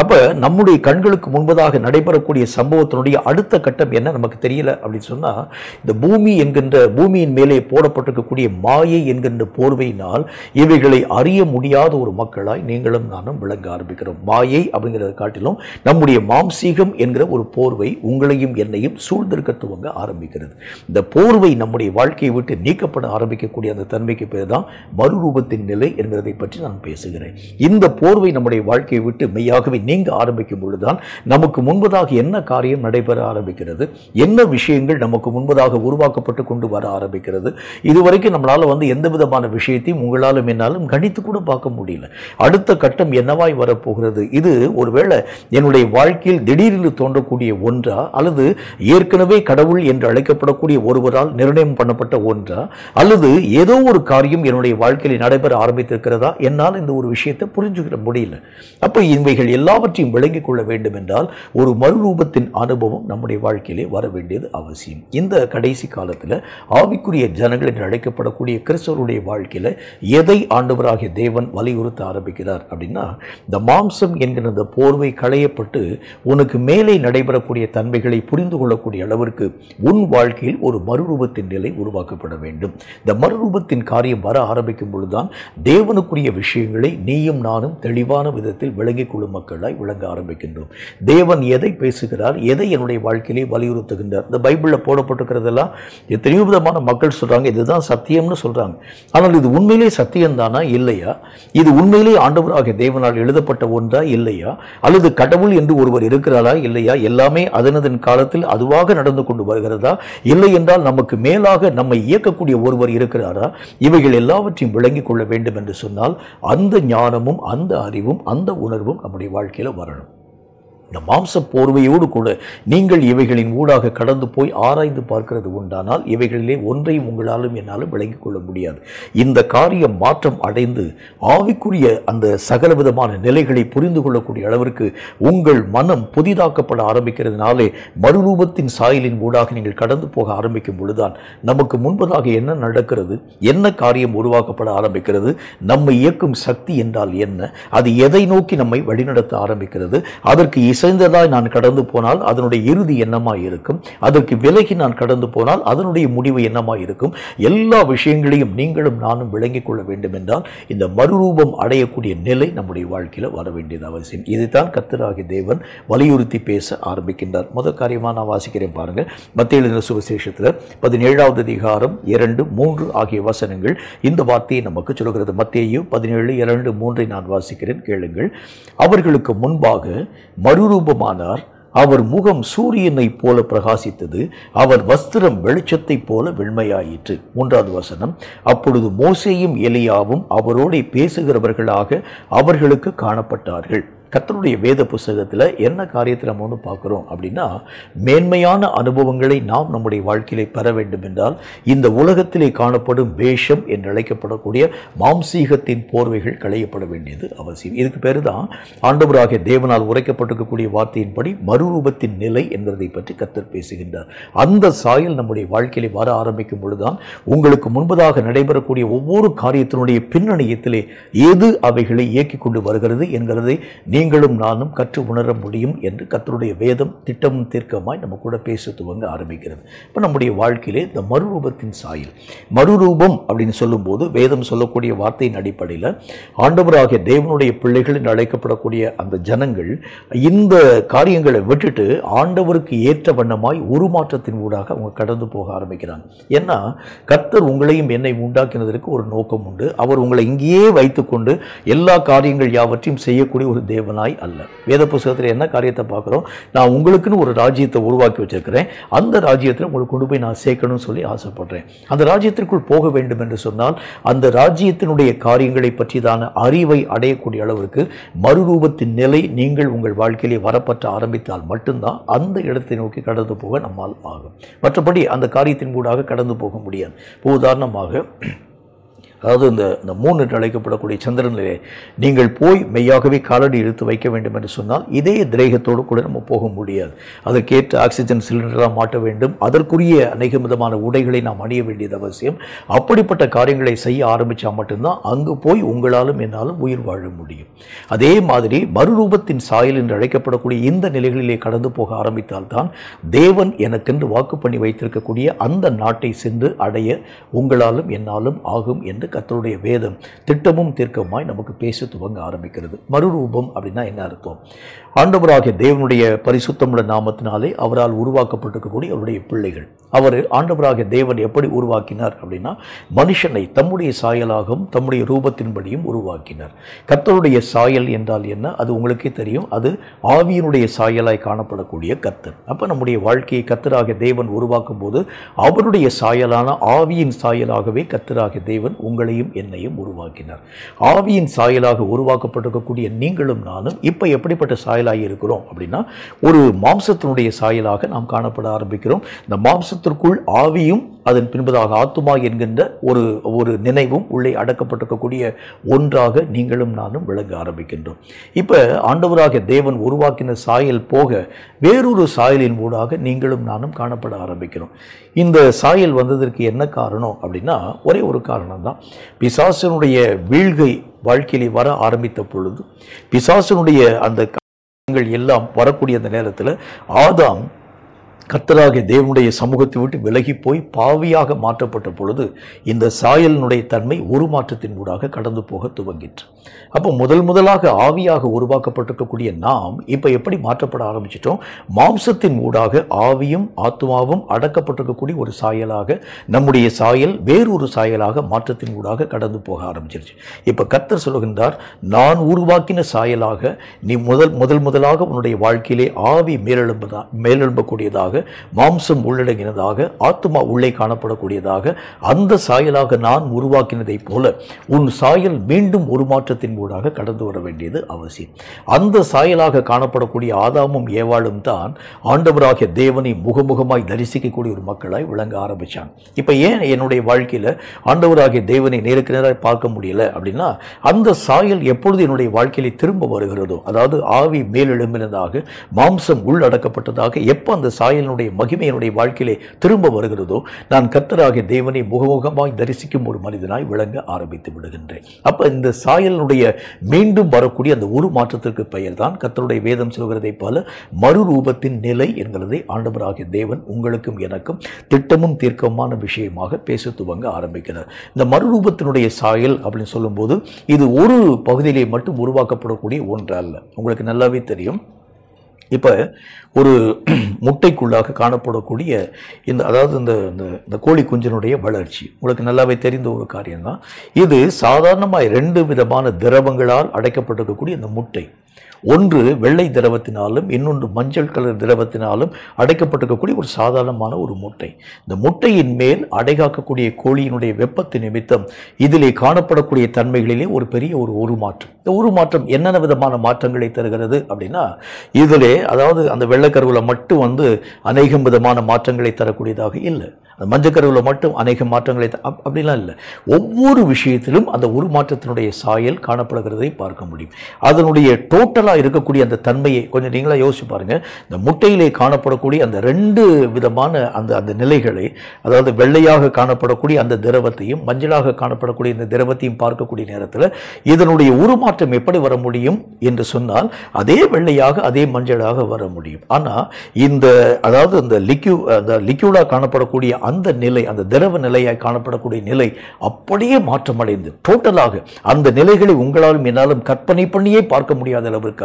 அப்போ நம்முடைய கண்களுக்கு முன்பதாக நடைபெறக்கூடிய சம்பவத்தினுடைய அடுத்த கட்டம் என்ன நமக்கு தெரியல அப்படின்னு சொன்னால் இந்த பூமி என்கின்ற பூமியின் மேலே போடப்பட்டிருக்கக்கூடிய மாயை என்கின்ற போர்வையினால் இவைகளை அறிய முடியாத ஒரு மக்களாய் நீங்களும் நானும் விளங்க ஆரம்பிக்கிறோம். மாயை அப்படிங்கிறத காட்டிலும் நம்முடைய மாம்சீகம் என்கிற ஒரு போர்வை உங்களையும் என்னையும் சூழ்ந்திருக்க துவங்க ஆரம்பிக்கிறது. இந்த போர்வை நம்முடைய வாழ்க்கையை விட்டு நீக்கப்பட ஆரம்பிக்கக்கூடிய அந்த தன்மைக்கு பேர் தான் மறுரூபத்தின் நிலை என்கிறதை பற்றி நான் பேசுகிறேன். இந்த போர்வை நம்முடைய வாழ்க்கையை விட்டு மெய்யாகவே நீங்க ஆரம்பிக்கும் பொழுதுதான் நமக்கு முன்பதாக என்ன காரியம் நடைபெற ஆரம்பிக்கிறது, என்ன விஷயங்கள் நமக்கு முன்பதாக உருவாக்கப்பட்டு கொண்டு வர ஆரம்பிக்கிறது. இதுவரைக்கும் நம்மளால் வந்து எந்த விதமான விஷயத்தையும் உங்களாலும் என்னாலும் கணித்து கூட பார்க்க முடியல. அடுத்த கட்டம் என்னவாய் வரப்போகிறது, இது ஒருவேளை என்னுடைய வாழ்க்கையில் திடீரென்று தோன்றக்கூடிய ஒன்றா, அல்லது ஏற்கனவே கடவுள் என்று அழைக்கப்படக்கூடிய ஒருவரால் நிர்ணயம் பண்ணப்பட்ட ஒன்றா, அல்லது ஏதோ ஒரு காரியம் என்னுடைய வாழ்க்கையில் நடைபெற ஆரம்பித்திருக்கிறதா, என்னால் இந்த ஒரு விஷயத்தை புரிஞ்சுக்கிற முடியல. அப்போ இவைகள் எல்லாவற்றையும் விளங்கிக் கொள்ள வேண்டும் என்றால் ஒரு மறுரூபத்தின் அனுபவம் நம்முடைய வாழ்க்கையிலே வர வேண்டியது அவசியம். இந்த கடைசி காலத்தில் ஆவிக்குரிய ஜனங்கள் என்று அழைக்கப்படக்கூடிய கிறிஸ்தவருடைய வாழ்க்கையில் எதை ஆண்டவராகிய தேவன் வலியுறுத்த ஆரம்பிக்கிறார் அப்படின்னா, இந்த மாம்சம் என்கிற இந்த போர்வை களையப்பட்டு உனக்கு மேலே நடைபெறக்கூடிய தன்மைகளை புரிந்து கொள்ளக்கூடிய அளவிற்கு உன் வாழ்க்கையில் ஒரு மறுரூபத்தின் நிலை உருவாக்கப்பட வேண்டும். இந்த மறுரூபத்தின் காரியம் வர ஆரம்பிக்கும் பொழுதுதான் தேவனுக்குரிய விஷயங்களை நீயும் நானும் தெளிவான விதத்தில் விளங்கிக் கொள்ளும் மக்களாய் விளங்க ஆரம்பிக்கின்றோம். தேவன் எதை பேசுகிறார், எதை என்னுடைய வாழ்க்கையிலே வலியுறுத்துகின்றார். இந்த பைபிளில் போடப்பட்டிருக்கிறதெல்லாம் எத்தனையோ விதமான மக்கள் சொல்கிறாங்க இதுதான் சத்தியம்னு சொல்கிறாங்க. ஆனால் இது உண்மையிலே சத்தியம்தானா இல்லையா, இது உண்மையிலே ஆண்டவராகிய தேவனால் எழுதப்பட்ட ஒன்றா இல்லையா, அல்லது கடவுள் என்று ஒருவர் இருக்கிறாரா இல்லையா, எல்லாமே அதனதன் காலத்தில் அதுவாக நடந்து கொண்டு வருகிறதா, இல்லை என்றால் நமக்கு மேலாக நம்மை இயக்கக்கூடிய ஒருவர் இருக்கிறாரா, இவைகள் எல்லாவற்றையும் விளங்கிக் கொள்ள வேண்டும் என்று சொன்னால் அந்த ஞானமும் அந்த அறிவும் அந்த உணர்வும் நம்முடைய வாழ்க்கையில் வரணும். இந்த மாம்ச போர்வையோடு கூட நீங்கள் இவைகளின் ஊடாக கடந்து போய் ஆராய்ந்து பார்க்கிறது உண்டானால் இவைகளிலே ஒன்றையும் உங்களாலும் என்னாலும் விளங்கிக் கொள்ள முடியாது. இந்த காரியம் மாற்றம் அடைந்து ஆவிக்குரிய அந்த சகலவிதமான நிலைகளை புரிந்து கொள்ளக்கூடிய அளவிற்கு உங்கள் மனம் புதிதாக்கப்பட ஆரம்பிக்கிறதுனாலே மறுரூபத்தின் சாயலின் ஊடாக நீங்கள் கடந்து போக ஆரம்பிக்கும் பொழுதுதான் நமக்கு முன்பதாக என்ன நடக்கிறது, என்ன காரியம் உருவாக்கப்பட ஆரம்பிக்கிறது, நம்மை இயக்கும் சக்தி என்றால் என்ன, அது எதை நோக்கி நம்மை வழிநடத்த ஆரம்பிக்கிறது, அதற்கு இசைந்ததாய் நான் கடந்து போனால் அதனுடைய இறுதி என்னமாய் இருக்கும், அதற்கு விலகி நான் கடந்து போனால் அதனுடைய முடிவு என்னமாய் இருக்கும், எல்லா விஷயங்களையும் நீங்களும் நானும் விளங்கிக் கொள்ள வேண்டும் என்றால் இந்த மறுரூபம் அடையக்கூடிய நிலை நம்முடைய வாழ்க்கையில் வர வேண்டியது அவசியம். இதுதான் கர்த்தராகிய தேவன் வலியுறுத்தி பேச ஆரம்பிக்கின்றார். முதல் காரியமாக நான் வாசிக்கிறேன் பாருங்கள். மத்தேயு எழுதின சுவிசேஷத்தில் பதினேழாவது அதிகாரம் இரண்டு மூன்று ஆகிய வசனங்கள் இந்த வார்த்தையை நமக்கு சொல்கிறது. மத்தேயு பதினேழு இரண்டு மூன்றை நான் வாசிக்கிறேன், கேளுங்கள். அவர்களுக்கு முன்பாக மறுரூபமானார், அவர் முகம் சூரியனைப் போல பிரகாசித்தது, அவர் வஸ்திரம் வெளிச்சத்தைப் போல வெண்மையாயிற்று. மூன்றாவது வசனம், அப்பொழுது மோசேயும் எலியாவும் அவரோடு பேசுகிறவர்களாக அவர்களுக்கு காணப்பட்டார்கள். கர்த்தருடைய வேத புஸ்தகத்தில் என்ன காரியத்தை நம்ம ஒன்று பார்க்குறோம் அப்படின்னா, மேன்மையான அனுபவங்களை நாம் நம்முடைய வாழ்க்கையிலே பெற வேண்டும் என்றால் இந்த உலகத்திலே காணப்படும் வேஷம் என்று அழைக்கப்படக்கூடிய மாம்சீகத்தின் போர்வைகள் களையப்பட வேண்டியது அவசியம். இதுக்கு பேர் தான் ஆண்டவராகிய தேவனால் உரைக்கப்பட்டிருக்கக்கூடிய வார்த்தையின்படி மறுரூபத்தின் நிலை என்பதை பற்றி கர்த்தர் பேசுகின்றார். அந்த சாயல் நம்முடைய வாழ்க்கையிலே வர ஆரம்பிக்கும் பொழுதுதான் உங்களுக்கு முன்பதாக நடைபெறக்கூடிய ஒவ்வொரு காரியத்தினுடைய பின்னணியத்திலே எது அவைகளை இயக்கி கொண்டு வருகிறது என்கிறதை நீங்களும் நானும் கற்று உணர முடியும் என்று கர்த்தருடைய வேதம் திட்டமும் தீர்க்கமாய் நம்ம கூட பேச துவங்க ஆரம்பிக்கிறது. இப்போ நம்முடைய வாழ்க்கையிலே இந்த மறுரூபத்தின் சாயல், மறுரூபம் அப்படின்னு சொல்லும்போது வேதம் சொல்லக்கூடிய வார்த்தையின் அடிப்படையில் ஆண்டவராகிய தேவனுடைய பிள்ளைகள் என்று அழைக்கப்படக்கூடிய அந்த ஜனங்கள் இந்த காரியங்களை விட்டுட்டு ஆண்டவருக்கு ஏற்ற வண்ணமாய் உருமாற்றத்தின் ஊடாக அவங்க கடந்து போக ஆரம்பிக்கிறாங்க. ஏன்னா கர்த்தர் உங்களையும் என்னை உண்டாக்கினதற்கு ஒரு நோக்கம் உண்டு. அவர் உங்களை இங்கேயே வைத்துக்கொண்டு எல்லா காரியங்கள் யாவற்றையும் செய்யக்கூடிய ஒரு தேவ தேவனாய் அல்ல. வேத புஸ்தகத்தில் என்ன காரியத்தை பார்க்குறோம், நான் உங்களுக்குன்னு ஒரு ராஜ்யத்தை உருவாக்கி வச்சிருக்கிறேன், அந்த ராஜ்யத்தில் உங்களுக்கு கொண்டு போய் நான் சேர்க்கணும்னு சொல்லி ஆசைப்படுறேன். அந்த ராஜ்யத்திற்குள் போக வேண்டும் என்று சொன்னால் அந்த ராஜ்யத்தினுடைய காரியங்களை பற்றிதான அறிவை அடையக்கூடிய அளவிற்கு மறுரூபத்தின் நிலை நீங்கள் உங்கள் வாழ்க்கையிலே வரப்பற்ற ஆரம்பித்தால் மட்டும்தான் அந்த இடத்தை நோக்கி கடந்து போக நம்மால் ஆகும். மற்றபடி அந்த காரியத்தின் கூடாக கடந்து போக முடியாது. உதாரணமாக, அதாவது இந்த இந்த மூணு அழைக்கப்படக்கூடிய சந்திரனிலே நீங்கள் போய் மெய்யாகவே காலடி எடுத்து வைக்க வேண்டும் என்று சொன்னால் இதே திரேகத்தோடு கூட நம்ம போக முடியாது. அதற்கேற்ற ஆக்சிஜன் சிலிண்டராக மாட்ட வேண்டும், அதற்குரிய அநேக விதமான உடைகளை நாம் அணிய வேண்டியது அவசியம். அப்படிப்பட்ட காரியங்களை செய்ய ஆரம்பித்தால் மட்டும்தான் அங்கு போய் உங்களாலும் என்னாலும் உயிர் வாழ முடியும். அதே மாதிரி மறுரூபத்தின் சாயல் என்று அழைக்கப்படக்கூடிய இந்த நிலைகளிலே கடந்து போக ஆரம்பித்தால்தான் தேவன் எனக்கென்று வாக்கு பண்ணி வைத்திருக்கக்கூடிய அந்த நாட்டை சென்று அடைய உங்களாலும் என்னாலும் ஆகும் என்று கர்த்தருடைய வேதம் திட்டமும் தீர்க்கமாய் நமக்கு பேச துவங்க ஆரம்பிக்கிறது. மறுரூபம் அப்படின்னா என்ன அர்த்தம்? ஆண்டவராகிய தேவனுடைய பரிசுத்தமுள்ள நாமத்தினாலே அவரால் உருவாக்கப்பட்டிருக்கக்கூடிய அவருடைய பிள்ளைகள். அவர் ஆண்டவராகிய தேவன் எப்படி உருவாக்கினார் அப்படின்னா, மனுஷனை தம்முடைய சாயலாகவும் தம்முடைய ரூபத்தின்படியும் உருவாக்கினார். கர்த்தருடைய சாயல் என்றால் என்ன, அது உங்களுக்கே தெரியும். அது ஆவியினுடைய சாயலாய் காணப்படக்கூடிய கர்த்தர். அப்போ நம்முடைய வாழ்க்கையை கர்த்தராகிய தேவன் உருவாக்கும் போது அவருடைய சாயலான ஆவியின் சாயலாகவே கர்த்தராகிய தேவன் உங்களையும் என்னையும் உருவாக்கினார். ஆவியின் சாயலாக உருவாக்கப்பட்டிருக்கக்கூடிய நீங்களும் நானும் இப்போ எப்படிப்பட்ட சாயலாக இருக்கிறோம் அப்படின்னா, ஒரு மாம்சத்தினுடைய சாயலாக நாம் காணப்பட ஆரம்பிக்கிறோம். இந்த மாம்சத்திற்குள் ஆவியும் அதன் பின்பதாக ஆத்துமா என்கின்ற ஒரு ஒரு நினைவும் உள்ளே அடக்கப்பட்டிருக்கக்கூடிய ஒன்றாக நீங்களும் நானும் விளங்க ஆரம்பிக்கின்றோம். இப்போ ஆண்டவராகிய தேவன் உருவாக்கின சாயல் போக வேறொரு சாயலின் ஊடாக நீங்களும் நானும் காணப்பட ஆரம்பிக்கிறோம். இந்த சாயல் வந்ததற்கு என்ன காரணம் அப்படின்னா, ஒரே ஒரு காரணம் தான். பிசாசனுடைய வீழ்கை வாழ்க்கையிலே வர ஆரம்பித்த பொழுது, பிசாசனுடைய அந்த காரியங்கள் எல்லாம் வரக்கூடிய அந்த நேரத்தில் ஆதாம் கர்த்தராகிய தேவனுடைய சமூகத்தை விட்டு விலகி போய் பாவியாக மாற்றப்பட்ட பொழுது இந்த சாயலினுடைய தன்மை உருமாற்றத்தின் ஊடாக கடந்து போக துவங்கிற்று. அப்போ முதல் முதலாக ஆவியாக உருவாக்கப்பட்டிருக்கக்கூடிய நாம் இப்போ எப்படி மாற்றப்பட ஆரம்பிச்சிட்டோம்? மாம்சத்தின் ஊடாக ஆவியும் ஆத்மாவும் அடக்கப்பட்டிருக்கக்கூடிய ஒரு சாயலாக நம்முடைய சாயல் வேறொரு சாயலாக மாற்றத்தின் ஊடாக கடந்து போக ஆரம்பிச்சிருச்சு. இப்போ கர்த்தர் சொல்கின்றார், நான் உருவாக்கின சாயலாக நீ முதல் முதல் முதலாக உன்னுடைய வாழ்க்கையிலே ஆவி மேலெழும்பதா மேலெழும்பக்கூடியதாக மாம்சம் உள்ளடங்கினதாக, ஆத்மா உள்ளே காணப்படக்கூடியதாக அந்த சாயலாக நான் உருவாக்கினதைப் போல உன் சாயல் மீண்டும் ஒரு மாற்றத்தின் ஊடாக கடந்து வர வேண்டியது அவசியம். அந்த சாயலாக காணப்படக்கூடிய ஆதாமும் ஏவாளும் தான் ஆண்டவராகிய தேவனை முகமுகமாய் தரிசிக்கக்கூடிய ஒரு மக்களாய் விளங்க ஆரம்பித்தான். இப்போ ஏன் என்னுடைய வாழ்க்கையில் ஆண்டவராகிய தேவனை நேருக்கு நேராக பார்க்க முடியல அப்படின்னா, அந்த சாயல் எப்பொழுது என்னுடைய வாழ்க்கையில் திரும்ப வருகிறதோ, அதாவது ஆவி மேலெழும்பினதாக மாம்சம் உள்ளடக்கப்பட்டதாக எப்போ அந்த சாயலினுடைய மகிமை என்னுடைய வாழ்க்கையிலே திரும்ப வருகிறதோ, நான் கர்த்தராகிய தேவனை முகமுகமாய் தரிசிக்கும் ஒரு மனிதனாய் விளங்க ஆரம்பித்து விடுகின்றேன். அப்போ இந்த சாயலினுடைய மீண்டும் வரக்கூடிய அந்த ஒரு மாற்றத்திற்கு பெயர் தான் கர்த்தருடைய வேதம் சொல்கிறதை போல மறுரூபத்தின் நிலை என்கிறதை ஆண்டவராகிய தேவன் உங்களுக்கும் எனக்கும் திட்டமும் தீர்க்கமான விஷயமாக பேச துவங்க ஆரம்பிக்கிறார். இந்த மறுரூபத்தினுடைய சாயல் அப்படின்னு சொல்லும்போது இது ஒரு பகுதியிலே மட்டும் உருவாக்கப்படக்கூடிய ஒன்று அல்ல. உங்களுக்கு நல்லாவே தெரியும், இப்போ ஒரு முட்டைக்குள்ளாக காணப்படக்கூடிய இந்த அதாவது இந்த இந்த கோழி குஞ்சினுடைய வளர்ச்சி உங்களுக்கு நல்லாவே தெரிந்த ஒரு காரியம்தான். இது சாதாரணமாக ரெண்டு விதமான திரவங்களால் அடைக்கப்பட்டிருக்கக்கூடிய இந்த முட்டை, ஒன்று வெள்ளை திரவத்தினாலும் இன்னொன்று மஞ்சள் கலர் திரவத்தினாலும் அடைக்கப்பட்டிருக்கக்கூடிய ஒரு சாதாரணமான ஒரு முட்டை. இந்த முட்டையின் மேல் அடைகாக்கக்கூடிய கோழியினுடைய வெப்பத்து நிமித்தம் இதிலே காணப்படக்கூடிய தன்மைகளிலே ஒரு பெரிய ஒரு உருமாற்றம். இந்த உருமாற்றம் என்னென்ன விதமான மாற்றங்களை தருகிறது அப்படின்னா, இதிலே அதாவது அந்த வெள்ளைக்கருவில் மட்டும் வந்து அநேகம் விதமான மாற்றங்களை தரக்கூடியதாக இல்லை, அந்த மஞ்சக்கருவில் மட்டும் அநேக மாற்றங்களை அப்படிலாம் இல்லை. ஒவ்வொரு விஷயத்திலும் அந்த உருமாற்றத்தினுடைய சாயல் காணப்படுகிறதை பார்க்க முடியும். அதனுடைய டோட்டலாக இருக்கக்கூடிய அந்த தன்மையை கொஞ்சம் நீங்களாக யோசிச்சு பாருங்கள். இந்த முட்டையிலே காணப்படக்கூடிய அந்த ரெண்டு விதமான அந்த அந்த நிலைகளை, அதாவது வெள்ளையாக காணப்படக்கூடிய அந்த திரவத்தையும் மஞ்சளாக காணப்படக்கூடிய இந்த திரவத்தையும் பார்க்கக்கூடிய நேரத்தில் இதனுடைய உருமாற்றம் எப்படி வர முடியும் என்று சொன்னால், அதே வெள்ளையாக அதே மஞ்சளாக வர முடியும். ஆனால் இந்த அதாவது இந்த லிக்யூ அந்த லிக்யூடாக காணப்படக்கூடிய அந்த நிலை, அந்த திரவ நிலையாக காணப்படக்கூடிய நிலை அப்படியே மாற்றமடைந்து டோட்டலாக அந்த நிலைகளை உங்களாலும் என்னாலும் கற்பனை பண்ணியே பார்க்க முடியாத அளவிற்காக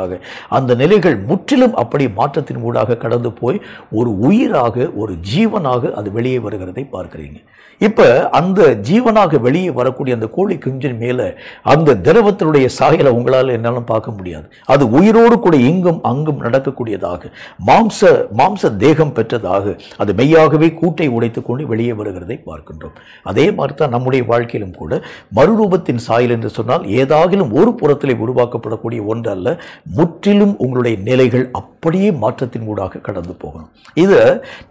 அந்த நிலைகள் முற்றிலும் அப்படி மாற்றத்தின் ஊடாக கடந்து போய் ஒரு உயிராக ஒரு ஜீவனாக அது வெளியே வருகிறதை பார்க்கிறீங்க. இப்போ அந்த ஜீவனாக வெளியே வரக்கூடிய அந்த கோழி குஞ்சின் மேலே அந்த திரவத்தினுடைய சாயலை உங்களால் என்னாலும் பார்க்க முடியாது. அது உயிரோடு கூட இங்கும் அங்கும் நடக்கக்கூடியதாக மாம்ச மாம்ச தேகம் பெற்றதாக அது மெய்யாகவே கூட்டை உடைத்து கொண்டு வெளியே வருகிறதை பார்க்கின்றோம். அதே மாதிரி தான் நம்முடைய வாழ்க்கையிலும் கூட மறுரூபத்தின் சாயல் என்று சொன்னால் ஏதாகிலும் ஒரு புறத்திலே உருவாக்கப்படக்கூடிய ஒன்று அல்ல, முற்றிலும் உங்களுடைய நிலைகள் அப்படியே மாற்றத்தின் ஊடாக கடந்து போகணும். இதை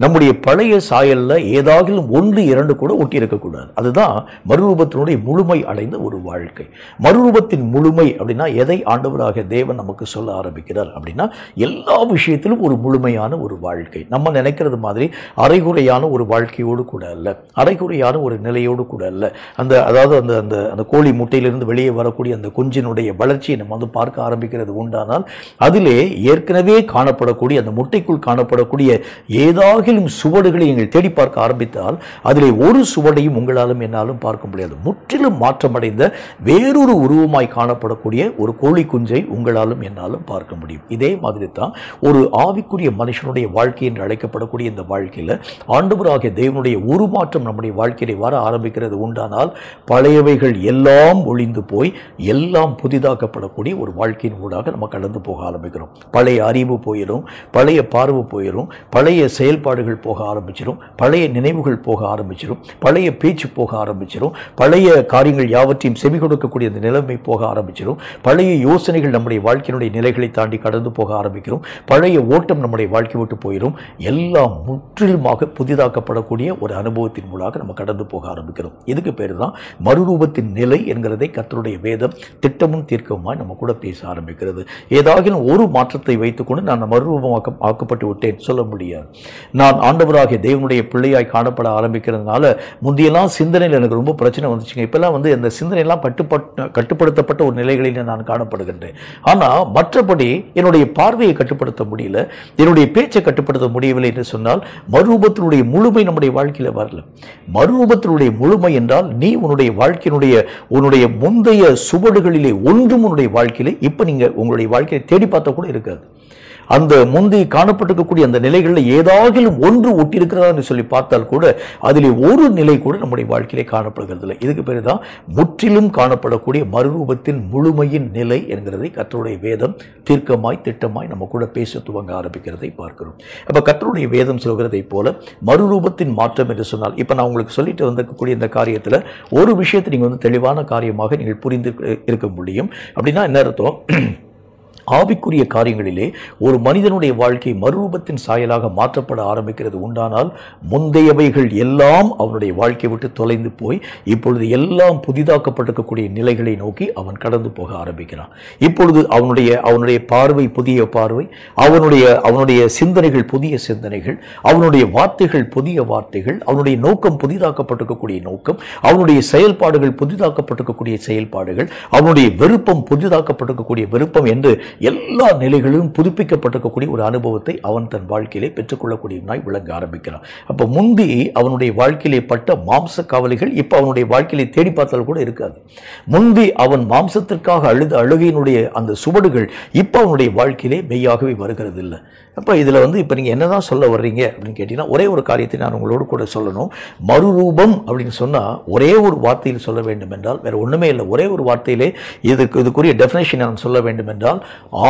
நம்முடைய பழைய சாயலில் ஏதாகிலும் ஒன்று இரண்டு கூட ஒட்டி இருக்கக்கூடாது. அதுதான் மறுரூபத்தினுடைய முழுமை அடைந்த ஒரு வாழ்க்கை. மறுரூபத்தின் முழுமை அப்படின்னா எதை ஆண்டவராக தேவன் நமக்கு சொல்ல ஆரம்பிக்கிறார் அப்படின்னா, எல்லா விஷயத்திலும் ஒரு முழுமையான ஒரு வாழ்க்கை. நம்ம நினைக்கிறது மாதிரி அரைகுறையான ஒரு வாழ்க்கையோடு கூட அல்ல, அரைகுறையான ஒரு நிலையோடு கூட அல்ல. அந்த அதாவது அந்த அந்த அந்த கோழி முட்டையிலிருந்து வெளியே வரக்கூடிய அந்த குஞ்சினுடைய வளர்ச்சியை நம்ம வந்து பார்க்க ஆரம்பிக்கிறது உண்டானால், அதிலே ஏற்கனவே காணப்படக்கூடிய அந்த முட்டைக்குள் காணப்படக்கூடிய ஏதாகிலும் சுவடுகளை நீங்கள் தேடி பார்க்க ஆரம்பித்தால் அதிலே ஒரு சுவடையும் உங்களாலும் என்னாலும் பார்க்க முடியாது. முற்றிலும் மாற்றமடைந்த வேறொரு உருவமாய் காணப்படக்கூடிய ஒரு கோழி குஞ்சை உங்களாலும் என்னாலும் பார்க்க முடியும். இதே மாதிரி தான் ஒரு ஆவிக்குரிய மனுஷனுடைய வாழ்க்கை என்று அழைக்கப்படக்கூடிய இந்த வாழ்க்கையில் ஆண்டவராகிய தேவனுடைய உருமாற்றம் நம்முடைய வாழ்க்கையை வர ஆரம்பிக்கிறது உண்டானால், பழையவைகள் எல்லாம் ஒழிந்து போய் எல்லாம் புதிதாக்கப்படக்கூடிய ஒரு வாழ்க்கையின் ஊடாக நம்ம கடந்து போக ஆரம்பிக்கிறோம். பழைய அறிவு போயிடும், பழைய பார்வை போயிடும், பழைய செயல்பாடுகள் போக ஆரம்பிச்சிடும், பழைய நினைவுகள் போக ஆரம்பிச்சிடும், பழைய பேச்சு போக ஆரம்பிச்சிடும், பழைய காரியங்கள் யாவற்றையும் செவி கொடுக்கக்கூடிய அந்த நிலைமை போக ஆரம்பிச்சிடும், பழைய யோசனைகள் நம்முடைய வாழ்க்கையினுடைய நிலைகளை தாண்டி கடந்து போக ஆரம்பிக்கிறோம், பழைய ஓட்டம் நம்முடைய வாழ்க்கை விட்டு போயிடும், எல்லாம் முற்றிலுமாக புதிதாக்கப்படக்கூடிய ஒரு அனுபவத்தின் மூலமாக நம்ம கடந்து போக ஆரம்பிக்கிறோம். இதுக்கு பேர் தான் மறுரூபத்தின் நிலை என்கிறதை கர்த்தருடைய வேதம் திட்டமும் தீர்க்கவுமாய் நம்ம கூட பேச ஆரம்பிக்கிறது. ஏதாகிலும் ஒரு மாற்றத்தை வைத்துக்கொண்டு நான் மறுரூபமாக்க ஆக்கப்பட்டு விட்டேன் சொல்ல முடியாது. நான் ஆண்டவராகிய தேவனுடைய பிள்ளையாய் காணப்பட ஆரம்பிக்கிறதுனால முந்தையெல்லாம் சிந்தனையில் எனக்கு ரொம்ப பிரச்சனை வந்துச்சுங்க. இப்போல்லாம் வந்து இந்த சிந்தனையெல்லாம் கட்டுப்பட்ட கட்டுப்படுத்தப்பட்ட ஒரு நிலைகளில் நான் காணப்படுகின்றேன். ஆனால் மற்றபடி என்னுடைய பார்வையை கட்டுப்படுத்த முடியல, என்னுடைய பேச்சை கட்டுப்படுத்த முடியவில்லை என்று சொன்னால் மறுரூபத்தினுடைய முழுமை நம்முடைய வாழ்க்கையில் வரல. மறுரூபத்தினுடைய முழுமை என்றால் நீ உன்னுடைய வாழ்க்கையினுடைய உன்னுடைய முந்தைய சுவடுகளிலே ஒன்றும் உன்னுடைய வாழ்க்கையிலே இப்போ நீங்கள் உங்களுடைய வாழ்க்கையை தேடி பார்த்தா கூட இருக்காது. அந்த முந்தி காணப்பட்டிருக்கக்கூடிய அந்த நிலைகளில் ஏதாகிலும் ஒன்று ஒட்டியிருக்கிறதா என்று சொல்லி பார்த்தால் கூட அதிலே ஒரு நிலை கூட நம்முடைய வாழ்க்கையிலே காணப்படுகிறதில்லை. இதுக்கு பேர் தான் முற்றிலும் காணப்படக்கூடிய மறுரூபத்தின் முழுமையின் நிலை என்கிறதை கர்த்தருடைய வேதம் தீர்க்கமாய் திட்டமாய் நம்ம கூட பேச துவங்க ஆரம்பிக்கிறதை பார்க்கிறோம். அப்போ கர்த்தருடைய வேதம் சொல்கிறதை போல மறுரூபத்தின் மாற்றம் என்று சொன்னால், இப்போ நான் உங்களுக்கு சொல்லிட்டு வந்திருக்கக்கூடிய இந்த காரியத்தில் ஒரு விஷயத்தை நீங்கள் வந்து தெளிவான காரியமாக நீங்கள் புரிந்து இருக்க முடியும். அப்படின்னா என்ன அர்த்தம்? ஆவிக்குரிய காரியங்களிலே ஒரு மனிதனுடைய வாழ்க்கை மறுரூபத்தின் சாயலாக மாற்றப்பட ஆரம்பிக்கிறது உண்டானால் முந்தையவைகள் எல்லாம் அவனுடைய வாழ்க்கையை விட்டு தொலைந்து போய் இப்பொழுது எல்லாம் புதிதாக்கப்பட்டிருக்கக்கூடிய நிலைகளை நோக்கி அவன் கடந்து போக ஆரம்பிக்கிறான். இப்பொழுது அவனுடைய அவனுடைய பார்வை புதிய பார்வை, அவனுடைய அவனுடைய சிந்தனைகள் புதிய சிந்தனைகள், அவனுடைய வார்த்தைகள் புதிய வார்த்தைகள், அவனுடைய நோக்கம் புதிதாக்கப்பட்டிருக்கக்கூடிய நோக்கம், அவனுடைய செயல்பாடுகள் புதிதாக்கப்பட்டிருக்கக்கூடிய செயல்பாடுகள், அவனுடைய விருப்பம் புதிதாக்கப்பட்டிருக்கக்கூடிய விருப்பம் என்று எல்லா நிலைகளிலும் புதுப்பிக்கப்பட்டிருக்கக்கூடிய ஒரு அனுபவத்தை அவன் தன் வாழ்க்கையிலே பெற்றுக்கொள்ளக்கூடியவனாய் விளங்க ஆரம்பிக்கிறான். அப்போ முந்தி அவனுடைய வாழ்க்கையிலே பட்ட மாம்ச கவலைகள் இப்போ அவனுடைய வாழ்க்கையிலே தேடி பார்த்தால் கூட இருக்காது. முந்தி அவன் மாம்சத்திற்காக அழுது அழுகையினுடைய அந்த சுவடுகள் இப்போ அவனுடைய வாழ்க்கையிலே மெய்யாகவே வருகிறது இல்லை. அப்போ இதில் வந்து இப்போ நீங்கள் என்ன தான் சொல்ல வர்றீங்க அப்படின்னு கேட்டிங்கன்னா, ஒரே ஒரு காரியத்தை நான் உங்களோடு கூட சொல்லணும். மறுரூபம் அப்படின்னு சொன்னால் ஒரே ஒரு வார்த்தையில் சொல்ல வேண்டும் என்றால் வேறு ஒன்றுமே இல்லை. ஒரே ஒரு வார்த்தையிலே இதுக்கு இதுக்குரிய டெஃபினேஷன் நான் சொல்ல வேண்டும் என்றால்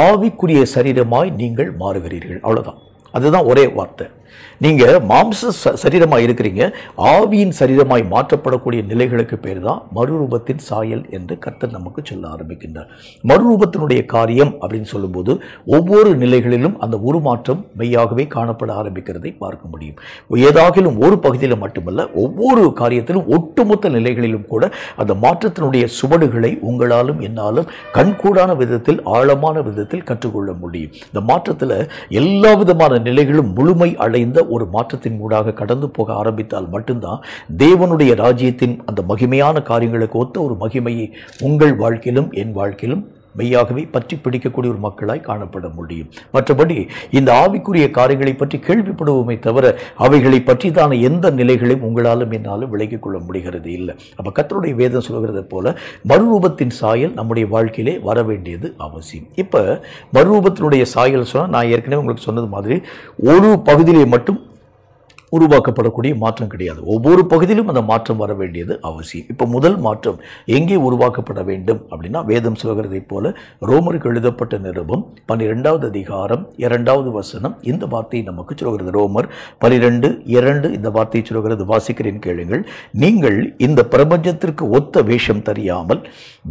ஆவிக்குரிய சரீரமாய் நீங்கள் மாறுகிறீர்கள், அவ்வளோதான். அதுதான் ஒரே வார்த்தை. நீங்கள் மாம்ச சரீரமாக இருக்கிறீங்க, ஆவியின் சரீரமாய் மாற்றப்படக்கூடிய நிலைகளுக்கு பேர் தான் மறுரூபத்தின் சாயல் என்று கர்த்தர் நமக்கு சொல்ல ஆரம்பிக்கின்றார். மறுரூபத்தினுடைய காரியம் அப்படின்னு சொல்லும்போது ஒவ்வொரு நிலைகளிலும் அந்த உருமாற்றம் மெய்யாகவே காணப்பட ஆரம்பிக்கிறதை பார்க்க முடியும். ஏதாகிலும் ஒரு பகுதியில் மட்டுமல்ல, ஒவ்வொரு காரியத்திலும் ஒட்டுமொத்த நிலைகளிலும் கூட அந்த மாற்றத்தினுடைய சுவடுகளை உங்களாலும் என்னாலும் கண்கூடான விதத்தில் ஆழமான விதத்தில் கற்றுக்கொள்ள முடியும். இந்த மாற்றத்தில் எல்லா விதமான நிலைகளும் முழுமை அடைந்த ஒரு மாற்றத்தின் மூடாக கடந்து போக ஆரம்பித்தால் மட்டும்தான் தேவனுடைய ராஜ்யத்தின் அந்த மகிமையான காரியங்களுக்கு ஒத்த ஒரு மகிமையை உங்கள் வாழ்க்கையிலும் என் வாழ்க்கையிலும் மெய்யாகவே பற்றி பிடிக்கக்கூடிய ஒரு மக்களாய் காணப்பட முடியும். மற்றபடி இந்த ஆவிக்குரிய காரியங்களை பற்றி கேள்விப்படுவோமே தவிர அவைகளை பற்றிதான எந்த நிலைகளையும் உங்களாலும் என்னாலும் விலகிக் கொள்ள முடிகிறது இல்லை. அப்போ கர்த்தருடைய வேதம் சொல்கிறது போல மறுரூபத்தின் சாயல் நம்முடைய வாழ்க்கையிலே வர வேண்டியது அவசியம். இப்போ மறுரூபத்தினுடைய சாயல் சொன்னால் நான் ஏற்கனவே உங்களுக்கு சொன்னது மாதிரி ஒரு பகுதியிலே மட்டும் உருவாக்கப்படக்கூடிய மாற்றம் கிடையாது. ஒவ்வொரு பகுதியிலும் அந்த மாற்றம் வர வேண்டியது அவசியம். இப்போ முதல் மாற்றம் எங்கே உருவாக்கப்பட வேண்டும் அப்படின்னா, வேதம் சொல்கிறதை போல ரோமருக்கு எழுதப்பட்ட நிருபம் பன்னிரெண்டாவது அதிகாரம் இரண்டாவது வசனம் இந்த வார்த்தையை நமக்கு சொல்கிறது. ரோமர் பனிரெண்டு இரண்டு இந்த வார்த்தையை சொல்கிறது. வாசிக்கிறேன், கேளுங்கள். நீங்கள் இந்த பிரபஞ்சத்திற்கு ஒத்த வேஷம் தெரியாமல்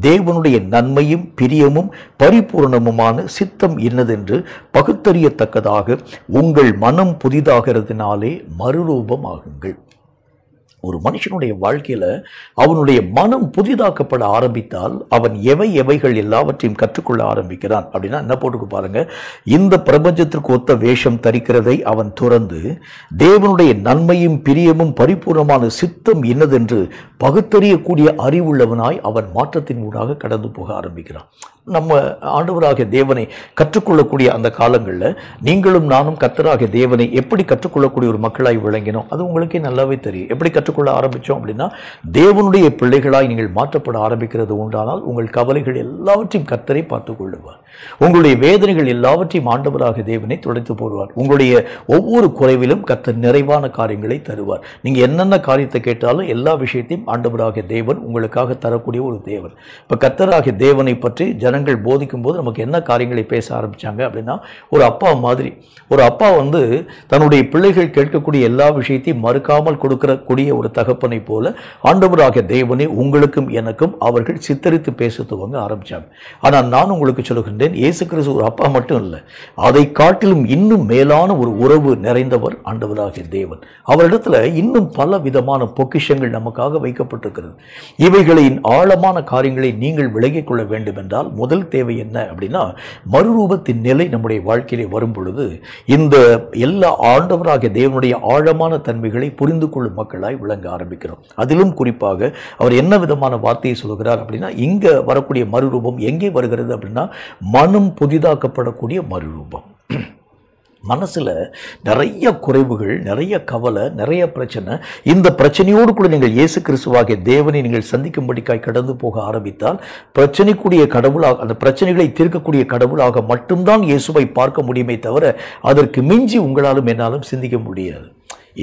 தேவனுடைய நன்மையும் பிரியமும் பரிபூர்ணமுமான சித்தம் இன்னதென்று பகுத்தறியத்தக்கதாக உங்கள் மனம் புதிதாகிறதுனாலே மறுரூபம் ஆகுங்கள். ஒரு மனுஷனுடைய வாழ்க்கையில் அவனுடைய மனம் புதிதாக்கப்பட ஆரம்பித்தால் அவன் எவை எவைகள் எல்லாவற்றையும் கற்றுக்கொள்ள ஆரம்பிக்கிறான் அப்படின்னா என்ன போட்டுக்கு பாருங்க, இந்த பிரபஞ்சத்திற்கு ஒத்த வேஷம் தரிக்கிறதை அவன் துறந்து தேவனுடைய நன்மையும் பிரியமும் பரிபூர்ணமான சித்தம் இன்னதென்று பகுத்தறியக்கூடிய அறிவுள்ளவனாய் அவன் மாற்றத்தின் ஊடாக கடந்து போக ஆரம்பிக்கிறான். நம்ம ஆண்டவராகிய தேவனை கற்றுக்கொள்ளக்கூடிய அந்த காலங்களில் நீங்களும் நானும் கர்த்தராகிய தேவனை எப்படி கற்றுக்கொள்ளக்கூடிய ஒரு மக்களாய் விளங்கினோம் அது உங்களுக்கே நல்லாவே தெரியும். எப்படி கற்றுக்கொள்ள ஆரம்பித்தோம் அப்படின்னா, தேவனுடைய பிள்ளைகளாய் நீங்கள் மாற்றப்பட ஆரம்பிக்கிறது உண்டானால் உங்கள் கவலைகள் எல்லாவற்றையும் கர்த்தரை பார்த்துக் கொள்ளுவார். உங்களுடைய வேதனைகள் எல்லாவற்றையும் ஆண்டவராகிய தேவனை துடைத்து போடுவார். உங்களுடைய ஒவ்வொரு குறைவிலும் கர்த்தர் நிறைவான காரியங்களை தருவார். நீங்கள் என்னென்ன காரியத்தை கேட்டாலும் எல்லா விஷயத்தையும் ஆண்டவராகிய தேவன் உங்களுக்காக தரக்கூடிய ஒரு தேவன். இப்போ கர்த்தராகிய தேவனை பற்றி ஜன ங்கள் போதிக்கும் போது நமக்கு என்ன காரியங்களை பேச ஆரம்பித்தாங்க அப்படின்னா, ஒரு அப்பா மாதிரி ஒரு அப்பா வந்து தன்னுடைய பிள்ளைகள் கேட்கக்கூடிய எல்லா விஷயத்தையும் மறுக்காமல் கொடுக்கக்கூடிய ஒரு தகப்பனை போல ஆண்டவராகிய தேவனை உங்களுக்கும் எனக்கும் அவர்கள் சித்தரித்து பேச துவங்க ஆரம்பித்தாங்க. ஆனால் நான் உங்களுக்கு சொல்கின்றேன், இயேசு கிறிஸ்து ஒரு அப்பா மட்டும் இல்லை, அதை காட்டிலும் இன்னும் மேலான ஒரு உறவு நிறைந்தவர் ஆண்டவராகிய தேவன். அவரிடத்தில் இன்னும் பல விதமான பொக்கிஷங்கள் நமக்காக வைக்கப்பட்டிருக்கிறது. இவைகளின் ஆழமான காரியங்களை நீங்கள் விலகிக் கொள்ள வேண்டும் என்றால் முதல் தேவை என்ன அப்படின்னா, மறுரூபத்தின் நிலை நம்முடைய வாழ்க்கையிலே வரும் பொழுது இந்த எல்லா ஆண்டவராகிய தேவனுடைய ஆழமான தன்மைகளை புரிந்து கொள்ளும் மக்களாய் விளங்க ஆரம்பிக்கிறோம். அதிலும் குறிப்பாக அவர் என்ன விதமான வார்த்தையை சொல்கிறார் அப்படின்னா, இங்கே வரக்கூடிய மறுரூபம் எங்கே வருகிறது அப்படின்னா, மனம் புதிதாக்கப்படக்கூடிய மறுரூபம். மனசில் நிறைய குறைவுகள், நிறைய கவலை, நிறைய பிரச்சனை. இந்த பிரச்சனையோடு கூட நீங்கள் இயேசு கிறிஸ்துவாகிய தேவனை நீங்கள் சந்திக்கும்படிக்காய் கடந்து போக ஆரம்பித்தால், பிரச்சனைக்குரிய கடவுளாக, அந்த பிரச்சனைகளை தீர்க்கக்கூடிய கடவுளாக மட்டும்தான் இயேசுவை பார்க்க முடியுமே தவிர அதற்கு மிஞ்சி உங்களாலும் என்னாலும் சிந்திக்க முடியாது.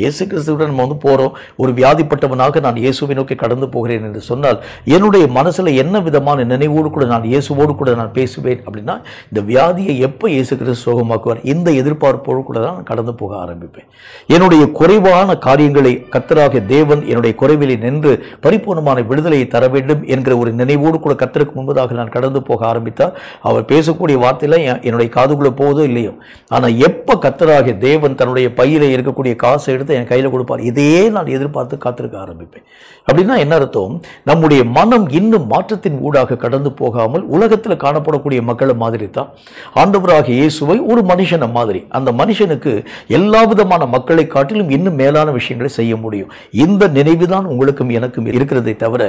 இயேசு கிறிஸ்துவுடன் நம்ம வந்து போகிறோம், ஒரு வியாதிப்பட்டவனாக நான் இயேசுவை நோக்கி கடந்து போகிறேன் என்று சொன்னால், என்னுடைய மனசில் என்ன விதமான நினைவோடு கூட நான் இயேசுவோடு கூட நான் பேசுவேன் அப்படின்னா, இந்த வியாதியை எப்போ இயேசு கிறிஸ்து சுகமாக்குவார், இந்த எதிர்பார்ப்போடு கூட தான் நான் கடந்து போக ஆரம்பிப்பேன். என்னுடைய குறைவான காரியங்களை கர்த்தராகிய தேவன் என்னுடைய குறைவிலே நின்று பரிபூர்ணமான விடுதலையை தர வேண்டும் என்கிற ஒரு நினைவோடு கூட கர்த்தருக்கு முன்பதாக நான் கடந்து போக ஆரம்பித்தால், அவர் பேசக்கூடிய வார்த்தையில் என்னுடைய காதுக்குள்ளே போவதோ இல்லையோ, ஆனால் எப்போ கர்த்தராகிய தேவன் தன்னுடைய பையிலே இருக்கக்கூடிய காசை எடுத்து என் கையில் கொடுப்பார், இதையே நான் எதிர்பார்த்து காத்திருக்க ஆரம்பிப்பேன். அப்படின்னா என்ன அர்த்தம்? நம்முடைய மனம் இன்னும் மாற்றத்தின் ஊடாக கடந்து போகாமல் உலகத்தில் காணப்படக்கூடிய மக்களை மாதிரி தான் ஆண்டவராகிய இயேசுவை ஒரு மனுஷனை மாதிரி, அந்த மனுஷனுக்கு எல்லா விதமான மக்களை காட்டிலும் இன்னும் மேலான விஷயங்களை செய்ய முடியும். இந்த நினைவு தான் உங்களுக்கும் எனக்கும் இருக்கிறதை தவிர,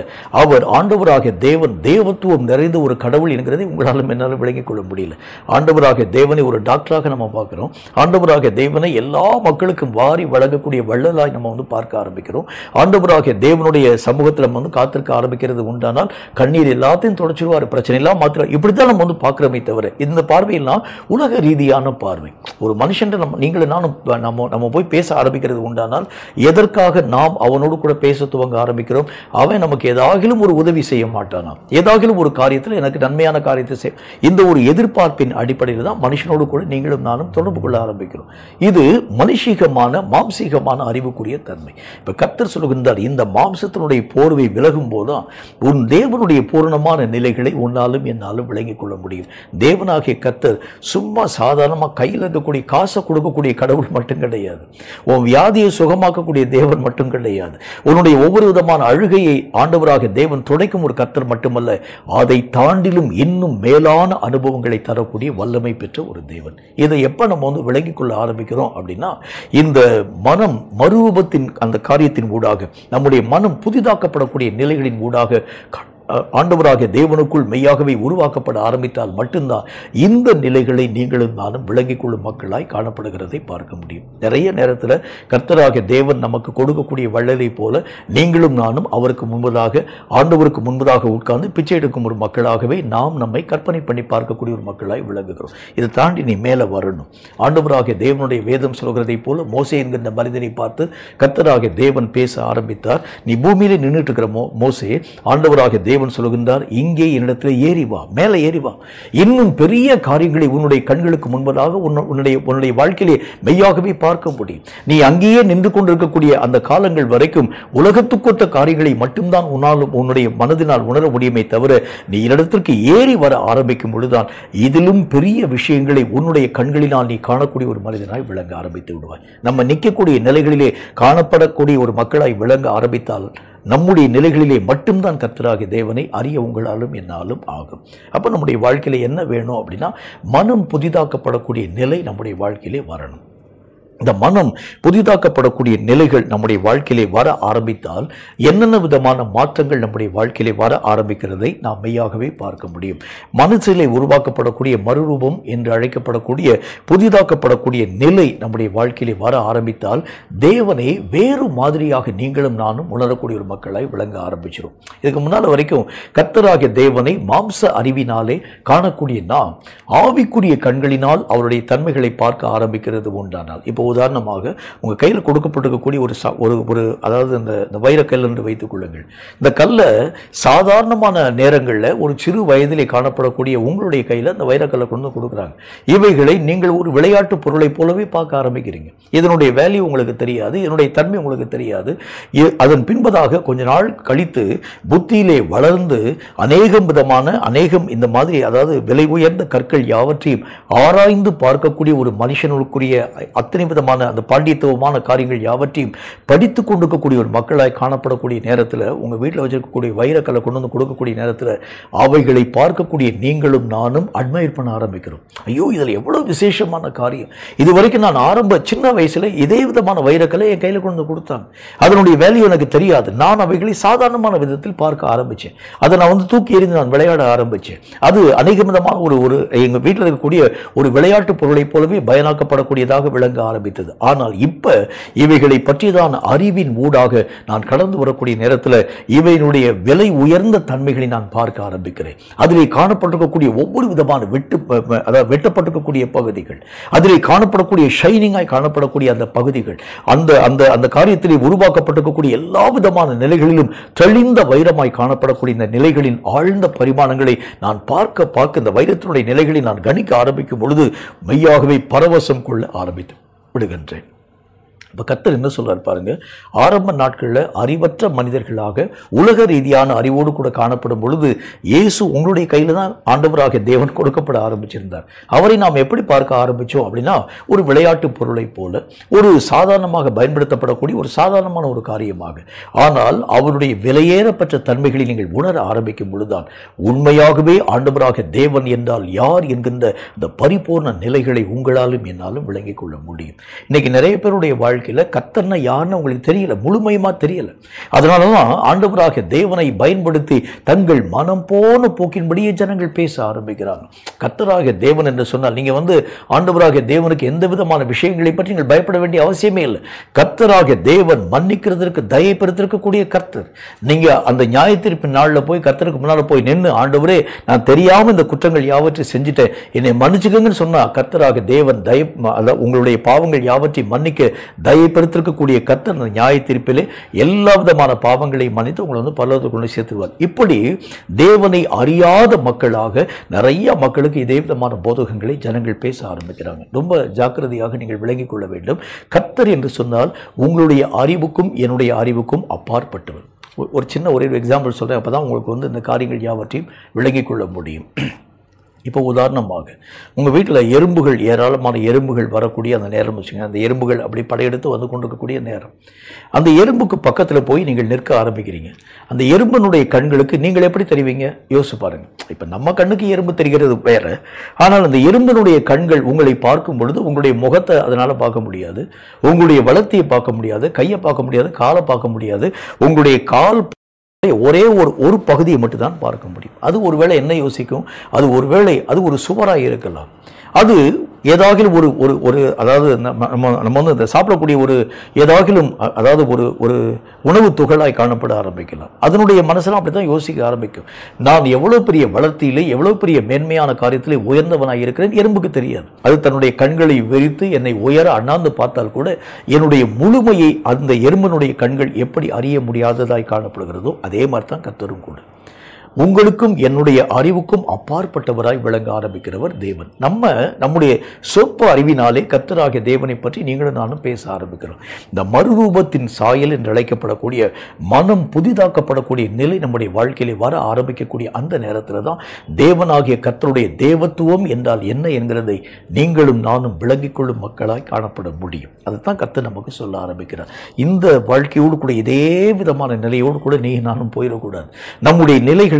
அவர் ஆண்டவராகிய தேவன் தேவத்துவம் நிறைந்த ஒரு கடவுள் என்கிறதை உங்களாலும் என்னால் விளங்கிக் கொள்ள முடியல. ஆண்டவராகிய தேவனை ஒரு டாக்டராக நம்ம பார்க்கிறோம், ஆண்டவராகிய தேவனை எல்லா மக்களுக்கும் வாரி வழங்க கூடிய வள்ளலாய் நம்ம வந்து பார்க்க ஆரம்பிக்கிறோம். ஆண்டவராகிய தேவனுடைய சமூகத்தில் நம்ம வந்து காத்திருக்க ஆரம்பிக்கிறது உண்டானால் கண்ணீர் எல்லாத்தையும் தொடச்சிடுவார், பிரச்சனை எல்லாம் மாத்திர, இப்படித்தான் நம்ம வந்து பார்க்குறோமே தவிர, இந்த பார்வையெல்லாம் உலக ரீதியான பார்வை. ஒரு மனுஷன் நம்ம நீங்களும் நானும் நம்ம நம்ம போய் பேச ஆரம்பிக்கிறது உண்டானால், எதற்காக நாம் அவனோடு கூட பேச துவங்க ஆரம்பிக்கிறோம்? அவன் நமக்கு ஏதாகிலும் ஒரு உதவி செய்ய மாட்டானாம், ஏதாகிலும் ஒரு காரியத்தில் எனக்கு நன்மையான காரியத்தை செய், இந்த ஒரு எதிர்பார்ப்பின் அடிப்படையில் தான் மனுஷனோடு கூட நீங்களும் நானும் தொடர்பு கொள்ள ஆரம்பிக்கிறோம். இது மனுஷிகமான மாம்ச அறிவுக்குரிய தன்மை. இப்ப கர்த்தர் சொல்லுகின்றார், இந்த மாம்சத்தினுடைய போர்வை விலகும் போதுதான் உன் தேவனுடைய பூரணமான நிலைகளை உன்னாலும் என்னாலும் விளங்கிக் கொள்ள முடியும். தேவனாகிய கர்த்தர் சும்மா சாதாரணமாக கையில் இருக்கக்கூடிய காசை கொடுக்கக்கூடிய கடவுள் மட்டும் கிடையாது, உன் வியாதியை சுகமாக்கக்கூடிய தேவன் மட்டும் கிடையாது, உன்னுடைய ஒவ்வொரு விதமான அழுகையை ஆண்டவராக தேவன் துடைக்கும் ஒரு கர்த்தர் மட்டுமல்ல, அதை தாண்டிலும் இன்னும் மேலான அனுபவங்களை தரக்கூடிய வல்லமை பெற்ற ஒரு தேவன். இதை எப்ப நம்ம வந்து விளங்கிக் கொள்ள ஆரம்பிக்கிறோம் அப்படின்னா, இந்த மனம் மறுரூபத்தின் அந்த காரியத்தின் ஊடாக, நம்முடைய மனம் புதிதாக்கப்படக்கூடிய நிலைகளின் ஊடாக ஆண்டவராகிய தேவனுக்குள் மெய்யாகவே உருவாக்கப்பட ஆரம்பித்தால் மட்டும்தான் இந்த நிலைகளை நீங்களும் நானும் விளங்கிக் கொள்ளும் மக்களாய் காணப்படுகிறதை பார்க்க முடியும். நிறைய நேரத்தில் கர்த்தராகிய தேவன் நமக்கு கொடுக்கக்கூடிய வள்ளலை போல நீங்களும் நானும் அவருக்கு முன்பதாக, ஆண்டவருக்கு முன்பதாக உட்கார்ந்து பிச்சை எடுக்கும் ஒரு மக்களாகவே நாம் நம்மை கற்பனை பண்ணி பார்க்கக்கூடிய ஒரு மக்களாய் விளங்குகிறோம். இதை தாண்டி நீ மேலே வரணும். ஆண்டவராகிய தேவனுடைய வேதம் சொல்கிறதை போல மோசே என்கின்ற மனிதனை பார்த்து கர்த்தராகிய தேவன் பேச ஆரம்பித்தார். நீ பூமியிலே நின்றுட்டு இருக்கிற மோ மோசே ஆண்டவராகிய தேவன் சொல்லுகின்றார், இங்கே என்னிடத்தில் ஏறிவா, மேலே ஏறிவா, இன்னும் பெரிய காரியங்களை உன்னுடைய கண்களுக்கு முன்பதாக உன்னுடைய உன்னுடைய வாழ்க்கையிலே மெய்யாகவே பார்க்க முடியும். நீ அங்கேயே நின்று கொண்டிருக்கக்கூடிய அந்த காலங்கள் வரைக்கும் உலகத்துக்கொத்த காரியங்களை மட்டும்தான் உன்னாலும் உன்னுடைய மனதினால் உணர முடியுமே தவிர, நீ இடத்திற்கு ஏறி வர ஆரம்பிக்கும் பொழுதுதான் இதிலும் பெரிய விஷயங்களை உன்னுடைய கண்களினால் நீ காணக்கூடிய ஒரு மனிதனாய் விளங்க ஆரம்பித்து விடுவாய். நம்ம நிற்கக்கூடிய நிலைகளிலே காணப்படக்கூடிய ஒரு மக்களாய் விளங்க ஆரம்பித்தால் நம்முடைய நிலைகளிலே மட்டும்தான் கர்த்தராகிய தேவனை அறிய உங்களாலும் என்னாலும் ஆகும். அப்போ நம்முடைய வாழ்க்கையில் என்ன வேணும் அப்படின்னா, மனம் புதிதாக்கப்படக்கூடிய நிலை நம்முடைய வாழ்க்கையிலே வரணும். இந்த மனம் புதிதாக்கப்படக்கூடிய நிலைகள் நம்முடைய வாழ்க்கையிலே வர ஆரம்பித்தால் என்னென்ன விதமான மாற்றங்கள் நம்முடைய வாழ்க்கையிலே வர ஆரம்பிக்கிறதை நாம் மெய்யாகவே பார்க்க முடியும். மனசிலே உருவாக்கப்படக்கூடிய மறுரூபம் என்று அழைக்கப்படக்கூடிய புதிதாக்கப்படக்கூடிய நிலை நம்முடைய வாழ்க்கையிலே வர ஆரம்பித்தால் தேவனை வேறு மாதிரியாக நீங்களும் நானும் உணரக்கூடிய ஒரு மக்களாய் விளங்க ஆரம்பிச்சிடும். இதுக்கு முன்னால் வரைக்கும் கர்த்தராகிய தேவனை மாம்ச அறிவினாலே காணக்கூடிய நாம் ஆவிக்குரிய கண்களினால் அவருடைய தன்மைகளை பார்க்க ஆரம்பிக்கிறது உண்டானால், இப்போ உதாரணமாக உங்கள் கையில் கொடுக்கப்பட்டிருக்கக்கூடிய ஒரு ஒரு ஒரு அதாவது இந்த வைரக்கல் என்று வைத்துக் கொள்ளுங்கள். இந்த கல்லை சாதாரணமான நேரங்களில் ஒரு சிறு வயதிலே காணப்படக்கூடிய உங்களுடைய கையில் அந்த வைரக்கல்லை கொண்டு கொடுக்குறாங்க. இவைகளை நீங்கள் ஒரு விளையாட்டு பொருளை போலவே பார்க்க ஆரம்பிக்கிறீங்க. இதனுடைய வேல்யூ உங்களுக்கு தெரியாது, இதனுடைய தன்மை உங்களுக்கு தெரியாது. அதன் பின்பதாக கொஞ்ச நாள் கழித்து புத்தியிலே வளர்ந்து அநேகம் விதமான அநேகம் இந்த மாதிரி அதாவது விலை உயர்ந்த கற்கள் யாவற்றையும் ஆராய்ந்து பார்க்கக்கூடிய ஒரு மனுஷனுக்குரிய அத்தனை விதமான அந்த பாண்டியத்துவமான காரியங்கள் யாவற்றையும் படித்து கொண்டிருக்கக்கூடிய ஒரு மக்களாய் காணப்படக்கூடிய நேரத்தில், உங்கள் வீட்டில் வச்சிருக்கக்கூடிய வைரக்கலை கொண்டு வந்து கொடுக்கக்கூடிய நேரத்தில், அவைகளை பார்க்கக்கூடிய நீங்களும் நானும் அட்மையர் பண்ண ஆரம்பிக்கிறோம். ஐயோ, இதில் எவ்வளோ விசேஷமான காரியம்! இது வரைக்கும் நான் ஆரம்ப சின்ன வயசில் இதே விதமான வைரக்கலை என் கையில் கொண்டு வந்து கொடுத்தாங்க. அதனுடைய வேல்யூ எனக்கு தெரியாது. நான் அவைகளை சாதாரணமான விதத்தில் பார்க்க ஆரம்பித்தேன். அதை நான் வந்து தூக்கி எறிந்து நான் விளையாட ஆரம்பித்தேன். அது அநேக விதமாக ஒரு ஒரு எங்கள் வீட்டில் இருக்கக்கூடிய ஒரு விளையாட்டு பொருளைப் போலவே பயனாக்கப்படக்கூடியதாக விளங்க ஆரம்பித்தது. ஆனால் இப்போ இவைகளை பற்றிதான் அறிவின் ஊடாக நான் கடந்து வரக்கூடிய நேரத்தில் இவையினுடைய விலை உயர்ந்த தன்மைகளை நான் பார்க்க ஆரம்பிக்கிறேன். அதிலே காணப்பட்டிருக்கக்கூடிய ஒவ்வொரு விதமான வெட்டு அதாவது வெட்டப்பட்டிருக்கக்கூடிய பகுதிகள், அதிலே காணப்படக்கூடிய ஷைனிங்காய் காணப்படக்கூடிய அந்த பகுதிகள், அந்த அந்த அந்த காரியத்திலே உருவாக்கப்பட்டிருக்கக்கூடிய எல்லா விதமான நிலைகளிலும் தெளிந்த வைரமாய் காணப்படக்கூடிய இந்த நிலைகளின் ஆழ்ந்த பரிமாணங்களை நான் பார்க்க பார்க்க இந்த வைரத்தினுடைய நிலைகளை நான் கணிக்க ஆரம்பிக்கும் பொழுது மெய்யாகவே பரவசம் கொள்ள ஆரம்பித்து விடுகின்றேன். இப்போ கர்த்தர் என்ன சொல்கிறார் பாருங்கள். ஆரம்ப நாட்களில் அறிவற்ற மனிதர்களாக உலக ரீதியான அறிவோடு கூட காணப்படும் பொழுது இயேசு உங்களுடைய கையில் தான் ஆண்டவராக தேவன் கொடுக்கப்பட ஆரம்பிச்சிருந்தார். அவரை நாம் எப்படி பார்க்க ஆரம்பித்தோம் அப்படின்னா, ஒரு விளையாட்டு பொருளை போல, ஒரு சாதாரணமாக பயன்படுத்தப்படக்கூடிய ஒரு சாதாரணமான ஒரு காரியமாக. ஆனால் அவருடைய விலையேறப்பட்ட தன்மைகளை நீங்கள் உணர ஆரம்பிக்கும் பொழுதுதான் உண்மையாகவே ஆண்டவராக தேவன் என்றால் யார் என்கின்ற அந்த பரிபூர்ண நிலைகளை உங்களாலும் என்னாலும் விளங்கிக் கொள்ள முடியும். இன்றைக்கி நிறைய பேருடைய வாழ்க்கை கர்த்தர்னா யாருன்னு உங்களுக்கு தெரியல, முழுமையுமா தெரியல. அதனாலதான் ஆண்டவராக தேவனை பயன்படுத்தி தங்கள் மனம் போன போக்கின்படியே ஜனங்கள் பேச ஆரம்பிக்கிறாங்க. கர்த்தராக தேவன் என்று சொன்னால் நீங்க வந்து ஆண்டவராக தேவனுக்கு எந்த விதமான விஷயங்களை பற்றி நீங்கள் பயப்பட வேண்டிய அவசியமே இல்லை. கர்த்தராக தேவன் மன்னிக்கிறதற்கு தயை பெறுத்திருக்கக்கூடிய கர்த்தர். நீங்க அந்த நியாயத்திற்கு நாளில் போய் கர்த்தருக்கு முன்னால் போய் நின்று, ஆண்டவரே நான் தெரியாம இந்த குற்றங்கள் யாவற்றை செஞ்சுட்டேன், என்னை மன்னிச்சுக்கங்கன்னு சொன்னா கர்த்தராக தேவன் தயை உங்களுடைய பாவங்கள் யாவற்றை மன்னிக்க தயை பெறுத்திருக்கக்கூடிய கர்த்தர் அந்த நியாய தீர்ப்பிலே எல்லா விதமான பாவங்களை மன்னித்து உங்களை வந்து பரலோகத்துக்குள்ள சேர்த்துடுவார். இப்படி தேவனை அறியாத மக்களாக நிறைய மக்களுக்கு இதே விதமான போதகங்களை ஜனங்கள் பேச ஆரம்பிக்கிறாங்க. ரொம்ப ஜாக்கிரதையாக நீங்கள் விளங்கிக் கொள்ள வேண்டும். கர்த்தர் என்று சொன்னால் உங்களுடைய அறிவுக்கும் என்னுடைய அறிவுக்கும் அப்பாற்பட்டவர். ஒரு சின்ன ஒரே ஒரு எக்ஸாம்பிள் சொல்கிறேன், அப்போ தான் உங்களுக்கு வந்து இந்த காரியங்கள் யாவற்றையும் விளங்கிக் கொள்ள முடியும். இப்போ உதாரணமாக உங்கள் வீட்டில் எறும்புகள், ஏராளமான எறும்புகள் வரக்கூடிய அந்த நேரம் வச்சுங்க. அந்த எறும்புகள் அப்படி படையெடுத்து வந்து கொண்டிருக்கக்கூடிய நேரம், அந்த எறும்புக்கு பக்கத்தில் போய் நீங்கள் நிற்க ஆரம்பிக்கிறீங்க. அந்த எறும்பனுடைய கண்களுக்கு நீங்கள் எப்படி தெரிவிங்க யோசிச்சு பாருங்கள். இப்போ நம்ம கண்ணுக்கு எறும்பு தெரிகிறது வேறு, ஆனால் அந்த எறும்பனுடைய கண்கள் உங்களை பார்க்கும் பொழுது உங்களுடைய முகத்தை அதனால் பார்க்க முடியாது, உங்களுடைய வளர்த்தியை பார்க்க முடியாது, கையை பார்க்க முடியாது, காலை பார்க்க முடியாது, உங்களுடைய கால் ஒரே ஒரு ஒரு பகுதியை மட்டும்தான் பார்க்க முடியும். அது ஒருவேளை என்ன யோசிக்கும், அது ஒருவேளை அது ஒரு சுவராக இருக்கலாம், அது ஏதாகிலும் ஒரு ஒரு ஒரு அதாவது நம்ம நம்ம வந்து இந்த சாப்பிடக்கூடிய ஒரு ஏதாகிலும் அதாவது ஒரு ஒரு உணவு துகளாய் காணப்பட ஆரம்பிக்கலாம். அதனுடைய மனசெல்லாம் அப்படி தான் யோசிக்க ஆரம்பிக்கும். நான் எவ்வளோ பெரிய வளர்த்தியிலே எவ்வளோ பெரிய மேன்மையான காரியத்திலே உயர்ந்தவனாக இருக்கிறேன் எறும்புக்கு தெரியாது. அது தன்னுடைய கண்களை வெறித்து என்னை உயர அண்ணாந்து பார்த்தால் கூட என்னுடைய முழுமையை அந்த எறும்பனுடைய கண்கள் எப்படி அறிய முடியாததாய் காணப்படுகிறதோ அதே மாதிரி தான் கர்த்தரும் கூட உங்களுக்கும் என்னுடைய அறிவுக்கும் அப்பாற்பட்டவராய் விளங்க ஆரம்பிக்கிறவர் தேவன். நம்ம நம்முடைய சொற்ப அறிவினாலே கர்த்தராகிய தேவனை பற்றி நீங்களும் நானும் பேச ஆரம்பிக்கிறோம். இந்த மறுரூபத்தின் சாயல் என்று அழைக்கப்படக்கூடிய மனம் புதிதாக்கப்படக்கூடிய நிலை நம்முடைய வாழ்க்கையிலே வர ஆரம்பிக்கக்கூடிய அந்த நேரத்தில் தான் தேவனாகிய கர்த்தருடைய தேவத்துவம் என்றால் என்ன என்கிறதை நீங்களும் நானும் விளங்கிக் கொள்ளும் மக்களாய் காணப்பட முடியும். அதுதான் கர்த்தர் நமக்கு சொல்ல ஆரம்பிக்கிறார். இந்த வாழ்க்கையோடு கூட இதே விதமான நிலையோடு கூட நீ நானும் போயிடக்கூடாது. நம்முடைய நிலைகளை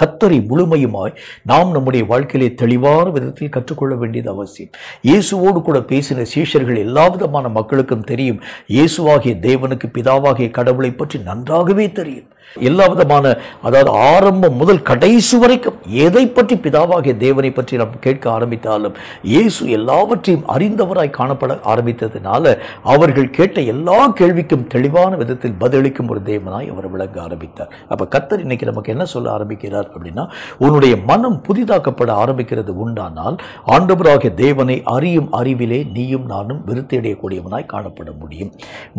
கர்த்தரை முழுமையுமாய் நாம் நம்முடைய வாழ்க்கையிலே தெளிவான விதத்தில் கற்றுக்கொள்ள வேண்டியது அவசியம். இயேசுவோடு கூட பேசின சீஷர்கள் எல்லா விதமான மக்களுக்கும் தெரியும், இயேசுவாகிய தேவனுக்கு பிதாவாகிய கடவுளை பற்றி நன்றாகவே தெரியும். எல்லா விதமான அதாவது ஆரம்பம் முதல் கடைசி வரைக்கும் எதை பற்றி பிதாவாகிய தேவனை பற்றி நாம் கேட்க ஆரம்பித்தாலும் இயேசு எல்லாவற்றையும் அறிந்தவராய் காணப்பட ஆரம்பித்ததினால அவர்கள் கேட்ட எல்லா கேள்விக்கும் தெளிவான விதத்தில் பதிலளிக்கும் ஒரு தேவனாய் அவர் விளங்க ஆரம்பித்தார். அப்போ கர்த்தர் இன்னைக்கு நமக்கு என்ன சொல்ல ஆரம்பிக்கிறார் அப்படின்னா, உன்னுடைய மனம் புதிதாக்கப்பட ஆரம்பிக்கிறது உண்டானால் ஆண்டவராகிய தேவனை அறியும் அறிவிலே நீயும் நானும் விருத்தி அடையக்கூடியவனாய் காணப்பட முடியும்.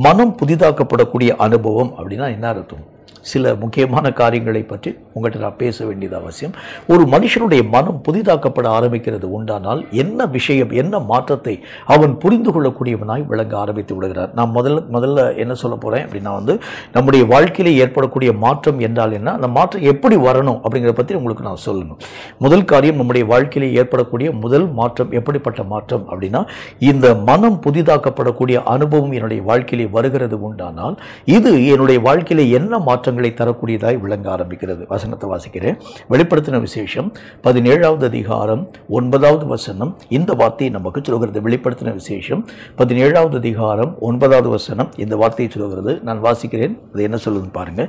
மனம் புதிதாக்கப்படக்கூடிய அனுபவம் அப்படின்னா என்ன அர்த்தம்? சில முக்கியமான காரியங்களை பற்றி உங்கள்கிட்ட நான் பேச வேண்டியது அவசியம். ஒரு மனுஷனுடைய மனம் புதிதாக்கப்பட ஆரம்பிக்கிறது உண்டானால் என்ன விஷயம், என்ன மாற்றத்தை அவன் புரிந்து கொள்ளக்கூடியவனாய் விளங்க ஆரம்பித்து விடுகிறார். நான் முதல்ல முதல்ல என்ன சொல்ல போகிறேன் அப்படின்னா வந்து நம்முடைய வாழ்க்கையில் ஏற்படக்கூடிய மாற்றம் என்றால் என்ன, அந்த மாற்றம் எப்படி வரணும் அப்படிங்கிறத பற்றி உங்களுக்கு நான் சொல்லணும். முதல் காரியம், நம்முடைய வாழ்க்கையில் ஏற்படக்கூடிய முதல் மாற்றம் எப்படிப்பட்ட மாற்றம் அப்படின்னா, இந்த மனம் புதிதாக்கப்படக்கூடிய அனுபவம் என்னுடைய வாழ்க்கையிலே வருகிறது உண்டானால் இது என்னுடைய வாழ்க்கையிலே என்ன மாற்றம் தரக்கூடியதாய் விளங்க ஆரம்பிக்கிறது. வசனத்தை வாசிக்கிறேன். வெளிப்படுத்தின விசேஷம் பதினேழாவது அதிகாரம் ஒன்பதாவது வசனம் இந்த வார்த்தையை நமக்கு சொல்கிறது. வெளிப்படுத்தின விசேஷம் பதினேழாவது அதிகாரம் ஒன்பதாவது வசனம் இந்த வார்த்தையை சொல்கிறது. நான் வாசிக்கிறேன், அது என்ன சொல்லுதுன்னு பாருங்க.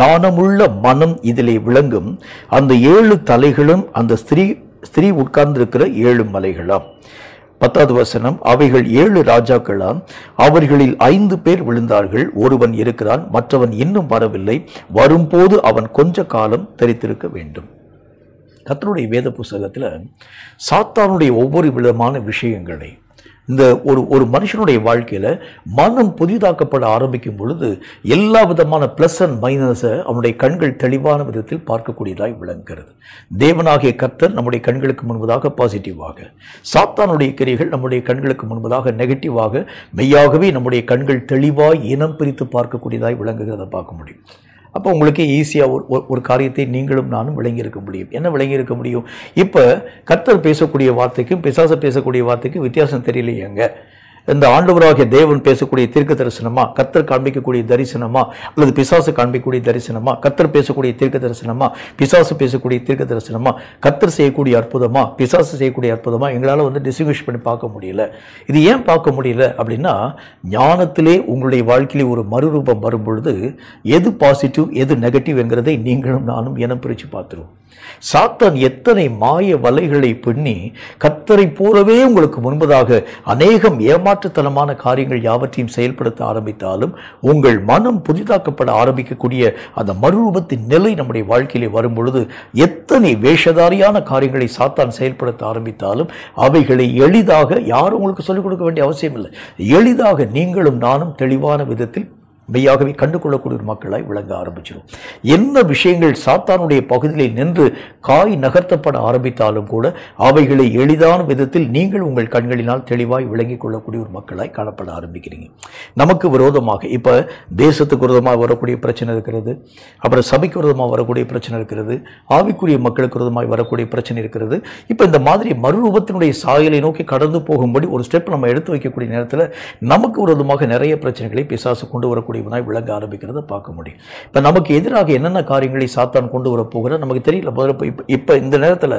ஞானமுள்ள மனம் இதிலே விளங்கும், அந்த ஏழு தலைகளும் அந்த ஸ்திரீ ஸ்திரீ உட்கார்ந்திருக்கிற ஏழு மலைகளாம். பத்தாவது வசனம், அவைகள் ஏழு ராஜாக்களாம், அவர்களில் ஐந்து பேர் விழுந்தார்கள், ஒருவன் இருக்கிறான், மற்றவன் இன்னும் வரவில்லை, வரும்போது அவன் கொஞ்ச காலம் தரித்திருக்க வேண்டும். கர்த்தருடைய வேத புஸ்தகத்தில் சாத்தானுடைய ஒவ்வொரு விதமான விஷயங்களை இந்த ஒரு ஒரு மனுஷனுடைய வாழ்க்கையில் மனம் புதிதாக்கப்பட ஆரம்பிக்கும் பொழுது எல்லா விதமான ப்ளஸ் அண்ட் மைனஸை அவனுடைய கண்கள் தெளிவான விதத்தில் பார்க்கக்கூடியதாய் விளங்குகிறது. தேவனாகிய கர்த்தர் நம்முடைய கண்களுக்கு முன்பதாக பாசிட்டிவாக, சாத்தானுடைய கிரியைகள் நம்முடைய கண்களுக்கு முன்பதாக நெகட்டிவாக, மெய்யாகவே நம்முடைய கண்கள் தெளிவாய் இனம் பிரித்து பார்க்கக்கூடியதாய் விளங்குகிறத பார்க்க முடியும். அப்போ உங்களுக்கு ஈஸியாக ஒரு ஒரு காரியத்தை நீங்களும் நானும் விளங்கியிருக்க முடியும். என்ன விளங்கியிருக்க முடியும்? இப்போ கர்த்தர் பேசக்கூடிய வார்த்தைக்கும் பிசாசு பேசக்கூடிய வார்த்தைக்கும் வித்தியாசம் தெரியலையேங்க. இந்த ஆண்டவராகிய தேவன் பேசக்கூடிய தீர்க்க தரிசனமா, கர்த்தர் காண்பிக்கக்கூடிய தரிசனமா, அல்லது பிசாசு காண்பிக்கக்கூடிய தரிசனமா, கர்த்தர் பேசக்கூடிய தீர்க்க தரிசனமா, பிசாசு பேசக்கூடிய தீர்க்க தரிசனமா, கர்த்தர் செய்யக்கூடிய அற்புதமா, பிசாசு செய்யக்கூடிய அற்புதமா, எங்களால் வந்து டிஸ்டிங்விஷ் பண்ணி பார்க்க முடியல. இது ஏன் பார்க்க முடியல அப்படின்னா, ஞானத்திலே உங்களுடைய வாழ்க்கையிலே ஒரு மறுரூபம் வரும்பொழுது எது பாசிட்டிவ் எது நெகட்டிவ் என்கிறதை நீங்களும் நானும் இனம் பிரித்து பார்த்துருவோம். சாத்தான் எத்தனை மாய வலைகளை பின்னி கர்த்தரை போலவே உங்களுக்கு முன்பதாக அநேகம் ஏமாற்றுத்தனமான காரியங்கள் யாவற்றையும் செயல்படுத்த ஆரம்பித்தாலும் உங்கள் மனம் புதிதாக்கப்பட ஆரம்பிக்கக்கூடிய அந்த மறுரூபத்தின் நிலை நம்முடைய வாழ்க்கையிலே வரும்பொழுது எத்தனை வேஷதாரியான காரியங்களை சாத்தான் செயல்படுத்த ஆரம்பித்தாலும் அவைகளை எளிதாக யாரும் உங்களுக்கு சொல்லிக் கொடுக்க வேண்டிய அவசியம் இல்லை. எளிதாக நீங்களும் நானும் தெளிவான விதத்தில் மெய்யாகவே கண்டுகொள்ளக்கூடிய ஒரு மக்களாய் விளங்க ஆரம்பிச்சிடும். என்ன விஷயங்கள் சாத்தானுடைய பகுதியிலே நின்று காய் நகர்த்தப்பட ஆரம்பித்தாலும் கூட அவைகளை எளிதான விதத்தில் நீங்கள் உங்கள் கண்களினால் தெளிவாய் விளங்கி கொள்ளக்கூடிய ஒரு மக்களாய் காணப்பட ஆரம்பிக்கிறீங்க. நமக்கு விரோதமாக இப்போ தேசத்துக்கு விரோதமாக வரக்கூடிய பிரச்சனை இருக்கிறது, அப்புறம் சபைக்கு விரோதமாக வரக்கூடிய பிரச்சனை இருக்கிறது, ஆவிக்குரிய மக்களுக்கு விரோதமாக வரக்கூடிய பிரச்சனை இருக்கிறது. இப்போ இந்த மாதிரி மறுரூபத்தினுடைய சாயலை நோக்கி கடந்து போகும்படி ஒரு ஸ்டெப் நம்ம எடுத்து வைக்கக்கூடிய நேரத்தில் நமக்கு விரோதமாக நிறைய பிரச்சனைகளை பிசாசு கொண்டு வரக்கூடிய விளங்க ஆரம்பிக்கிறத பார்க்க முடியும். இப்போ நமக்கு எதிராக என்னென்ன காரியங்களை சாத்தான் கொண்டு வரப்போகிற நமக்கு தெரியல. இப்போ இந்த நேரத்தில்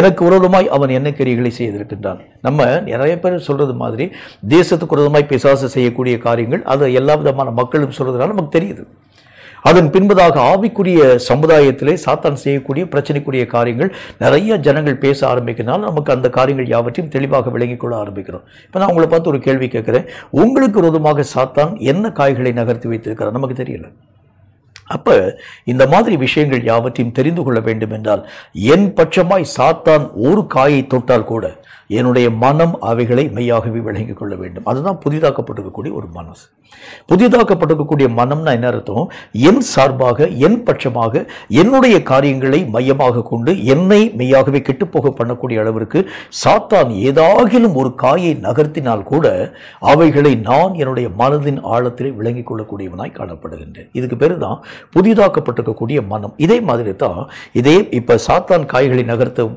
எனக்கு விரோதமாய் அவன் என்ன கிரியைகளை செய்திருக்கின்றான். நம்ம நிறைய பேர் சொல்றது மாதிரி தேசத்துக்கு விரோதமாய் பிசாசு செய்யக்கூடிய காரியங்கள் அதை எல்லா விதமான மக்களும் சொல்றதுனால நமக்கு தெரியுது. அதன் பின்பதாக ஆவிக்குரிய சமுதாயத்திலே சாத்தான் செய்யக்கூடிய பிரச்சனைக்குரிய காரியங்கள் நிறைய ஜனங்கள் பேச ஆரம்பிக்கிறதுனால நமக்கு அந்த காரியங்கள் யாவற்றையும் தெளிவாக விளங்கிக் கொள்ள ஆரம்பிக்கிறோம். இப்போ நான் உங்களை பார்த்து ஒரு கேள்வி கேட்குறேன். உங்களுக்கு விரோதமாக சாத்தான் என்ன காய்களை நகர்த்தி வைத்திருக்கிறார் நமக்கு தெரியல. அப்போ இந்த மாதிரி விஷயங்கள் யாவற்றையும் தெரிந்து கொள்ள வேண்டும் என்றால் என் பட்சமாய் சாத்தான் ஒரு காயை தொட்டால் கூட என்னுடைய மனம் அவைகளை மெய்யாகவே விளங்கிக் கொள்ள வேண்டும். அதுதான் புதிதாக்கப்பட்டிருக்கக்கூடிய ஒரு மனசு. புதிதாக்கப்பட்டிருக்கக்கூடிய மனம்னா என்ன அர்த்தம்? என் சார்பாக என் பட்சமாக என்னுடைய காரியங்களை மையமாக கொண்டு என்னை மெய்யாகவே கெட்டுப்போக பண்ணக்கூடிய அளவிற்கு சாத்தான் ஏதாகிலும் ஒரு காயை நகர்த்தினால் கூட அவைகளை நான் என்னுடைய மனதின் ஆழத்திலே விளங்கிக் கொள்ளக்கூடியவனாய் காணப்படுகின்றேன். இதுக்கு பேர் தான் புதிதாக்கப்பட்டிருக்கக்கூடிய மனம். இதே மாதிரி தான் இதே இப்போ சாத்தான் காய்களை நகர்த்த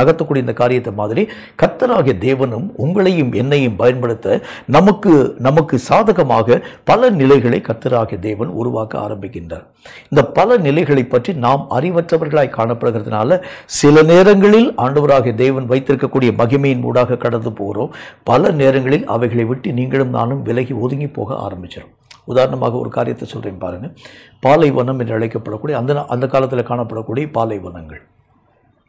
நகர்த்தக்கூடிய இந்த காரியத்தை மாதிரி கர்த்தராகிய தேவனும் உங்களையும் என்னையும் பயன்படுத்த நமக்கு நமக்கு சாதகமாக பல நிலைகளை கர்த்தராகிய தேவன் உருவாக்க ஆரம்பிக்கின்றார். இந்த பல நிலைகளை பற்றி நாம் அறிவற்றவர்களாய் காணப்படுகிறதுனால சில நேரங்களில் ஆண்டவராகிய தேவன் வைத்திருக்கக்கூடிய மகிமையின் ஊடாக கடந்து போகிறோம். பல நேரங்களில் அவைகளை விட்டு நீங்களும் நானும் விலகி ஒதுங்கி போக ஆரம்பிச்சிடும். உதாரணமாக ஒரு காரியத்தை சொல்கிறேன் பாருங்கள். பாலைவனம் என்று அழைக்கப்படக்கூடிய அந்த அந்த காலத்தில் காணப்படக்கூடிய பாலைவனங்கள்,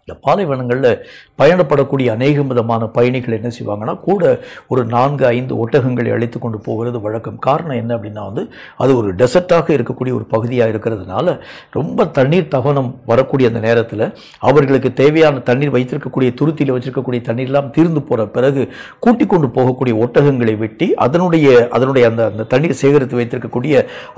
இந்த பாலைவனங்களில் பயணப்படக்கூடிய அநேக விதமான பயணிகள் என்ன செய்வாங்கன்னா, கூட ஒரு நான்கு ஐந்து ஒட்டகங்களை அழைத்து கொண்டு போகிறது வழக்கம். காரணம் என்ன அப்படின்னா வந்து, அது ஒரு டெசர்ட்டாக இருக்கக்கூடிய ஒரு பகுதியாக இருக்கிறதுனால ரொம்ப தண்ணீர் தகனம் வரக்கூடிய அந்த நேரத்தில் அவர்களுக்கு தேவையான தண்ணீர் வைத்திருக்கக்கூடிய துருத்தியில் வச்சிருக்கக்கூடிய தண்ணீர்லாம் தீர்ந்து போகிற பிறகு கூட்டி கொண்டு போகக்கூடிய ஒட்டகங்களை வெட்டி அதனுடைய அதனுடைய அந்த அந்த தண்ணீர் சேகரித்து வைத்திருக்கக்கூடிய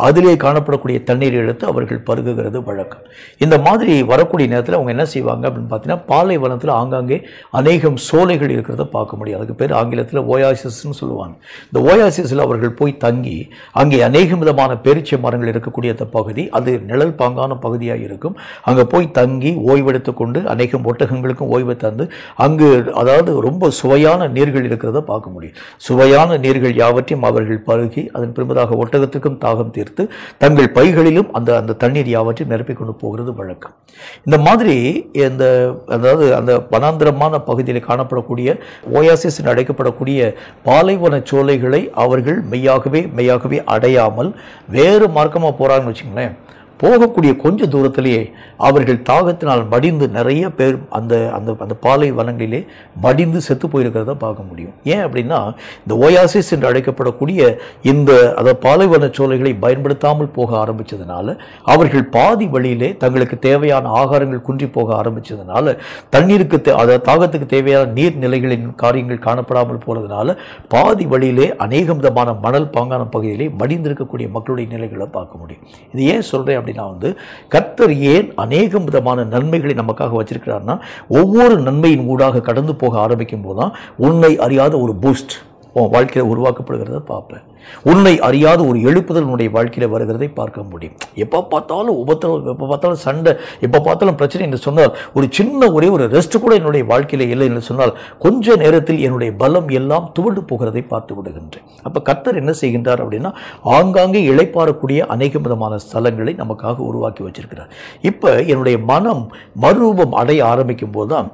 அதிலே காணப்படக்கூடிய தண்ணீர் எடுத்து அவர்கள் பருகுகிறது வழக்கம். இந்த மாதிரி வரக்கூடிய நேரத்தில் அவங்க என்ன செய்வாங்க அப்படின்னு பார்த்தீங்கன்னா, பாலைவனத்தில் ஆங்காங்கே அநேகம் சோலைகள் இருக்கிறத பார்க்க முடியும். அதுக்கு பேர் ஆங்கிலத்தில் ஓயாசிஸ்ன்னு சொல்லுவாங்க. இந்த ஓயாசிஸில் அவர்கள் போய் தங்கி அங்கே அநேக விதமான பேரிச்சை மரங்கள் இருக்கக்கூடிய அந்த பகுதி, அது நிழல் பாங்கான பகுதியாக இருக்கும். அங்கே போய் தங்கி ஓய்வெடுத்து கொண்டு அநேக ஒட்டகங்களுக்கும் ஓய்வு தந்து அங்கு அதாவது ரொம்ப சுவையான நீர்கள் இருக்கிறத பார்க்க முடியும். சுவையான நீர்கள் யாவற்றையும் அவர்கள் பருகி அதன் பிறகுதாக ஒட்டகத்துக்கும் தாகம் தீர்த்து தங்கள் பைகளிலும் அந்த அந்த தண்ணீர் யாவற்றையும் நிரப்பிக்கொண்டு போகிறது வழக்கம். இந்த மாதிரி இந்த அதாவது அந்த வனாந்திரமான பகுதியில் காணப்படக்கூடிய ஓயாசிஸ் அடைக்கப்படக்கூடிய பாலைவன சோலைகளை அவர்கள் மெய்யாகவே மெய்யாகவே அடையாமல் வேறு மார்க்கமாக போகிறாங்கன்னு வச்சுங்களேன். போகக்கூடிய கொஞ்ச தூரத்திலேயே அவர்கள் தாகத்தினால் மடிந்து நிறைய பேர் அந்த அந்த அந்த பாலை வனங்களிலே மடிந்து செத்து போயிருக்கிறத பார்க்க முடியும். ஏன் அப்படின்னா, இந்த ஓயாசிஸ் என்று அழைக்கப்படக்கூடிய இந்த அந்த பாலைவன சோலைகளை பயன்படுத்தாமல் போக ஆரம்பித்ததுனால அவர்கள் பாதி வழியிலே தங்களுக்கு தேவையான ஆகாரங்கள் குன்றி போக ஆரம்பித்ததுனால தண்ணீருக்கு அதாவது தாகத்துக்கு தேவையான நீர்நிலைகளின் காரியங்கள் காணப்படாமல் போகிறதுனால பாதி வழியிலே அநேக விதமான மணல் பாங்கான பகுதியிலே மடிந்திருக்கக்கூடிய மக்களுடைய நிலைகளை பார்க்க முடியும். இது ஏன் சொல்கிறேன் அப்படின்னா வந்து, கர்த்தர் ஏன் அநேக விதமான நன்மைகளை நமக்காக வச்சிருக்கிறார்னா, ஒவ்வொரு நன்மையின் ஊடாக கடந்து போக ஆரம்பிக்கும் போது தான் உன்னை அறியாத ஒரு பூஸ்ட் உன் வாழ்க்கையில் உருவாக்கப்படுகிறத பார்ப்பேன். உன்னை அறியாத ஒரு எழுப்புதல் உன்னுடைய வாழ்க்கையில் வருகிறதை பார்க்க முடியும். எப்போ பார்த்தாலும் உபத்திரம், எப்போ பார்த்தாலும் சண்டை, எப்போ பார்த்தாலும் பிரச்சனை என்று சொன்னால் ஒரு சின்ன ஒரே ஒரு ரெஸ்ட் கூட என்னுடைய வாழ்க்கையில் இல்லை என்று சொன்னால் கொஞ்ச நேரத்தில் என்னுடைய பலம் எல்லாம் துவண்டு போகிறதை பார்த்து விடுகின்றேன். அப்போ கர்த்தர் என்ன செய்கின்றார் அப்படின்னா, ஆங்காங்கே இளைப்பாறக்கூடிய அநேக விதமான ஸ்தலங்களை நமக்காக உருவாக்கி வச்சிருக்கிறார். இப்போ என்னுடைய மனம் மறுரூபம் அடைய ஆரம்பிக்கும் போது தான்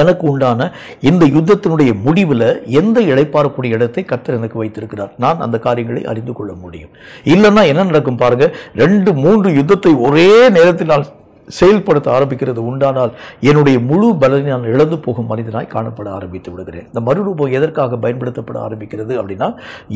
எனக்கு உண்டான இந்த யுத்தத்தினுடைய முடிவில் எந்த இளைப்பாறக்கூடிய இடத்தை கர்த்தர் எனக்கு வைத்திருக்கிறார், நான் அந்த காரியங்களை அறிந்து கொள்ள முடியும். இல்லைன்னா என்ன நடக்கும் பாருங்கள், ரெண்டு மூன்று யுத்தத்தை ஒரே நேரத்தில் நான் செயல்படுத்த ஆரம்பிக்கிறது உண்டானால் என்னுடைய முழு பலனை நான் இழந்து போகும் மனிதனாய் காணப்பட ஆரம்பித்து விடுகிறேன். இந்த மறுரூபம் எதற்காக பயன்படுத்தப்பட ஆரம்பிக்கிறது அப்படின்னா,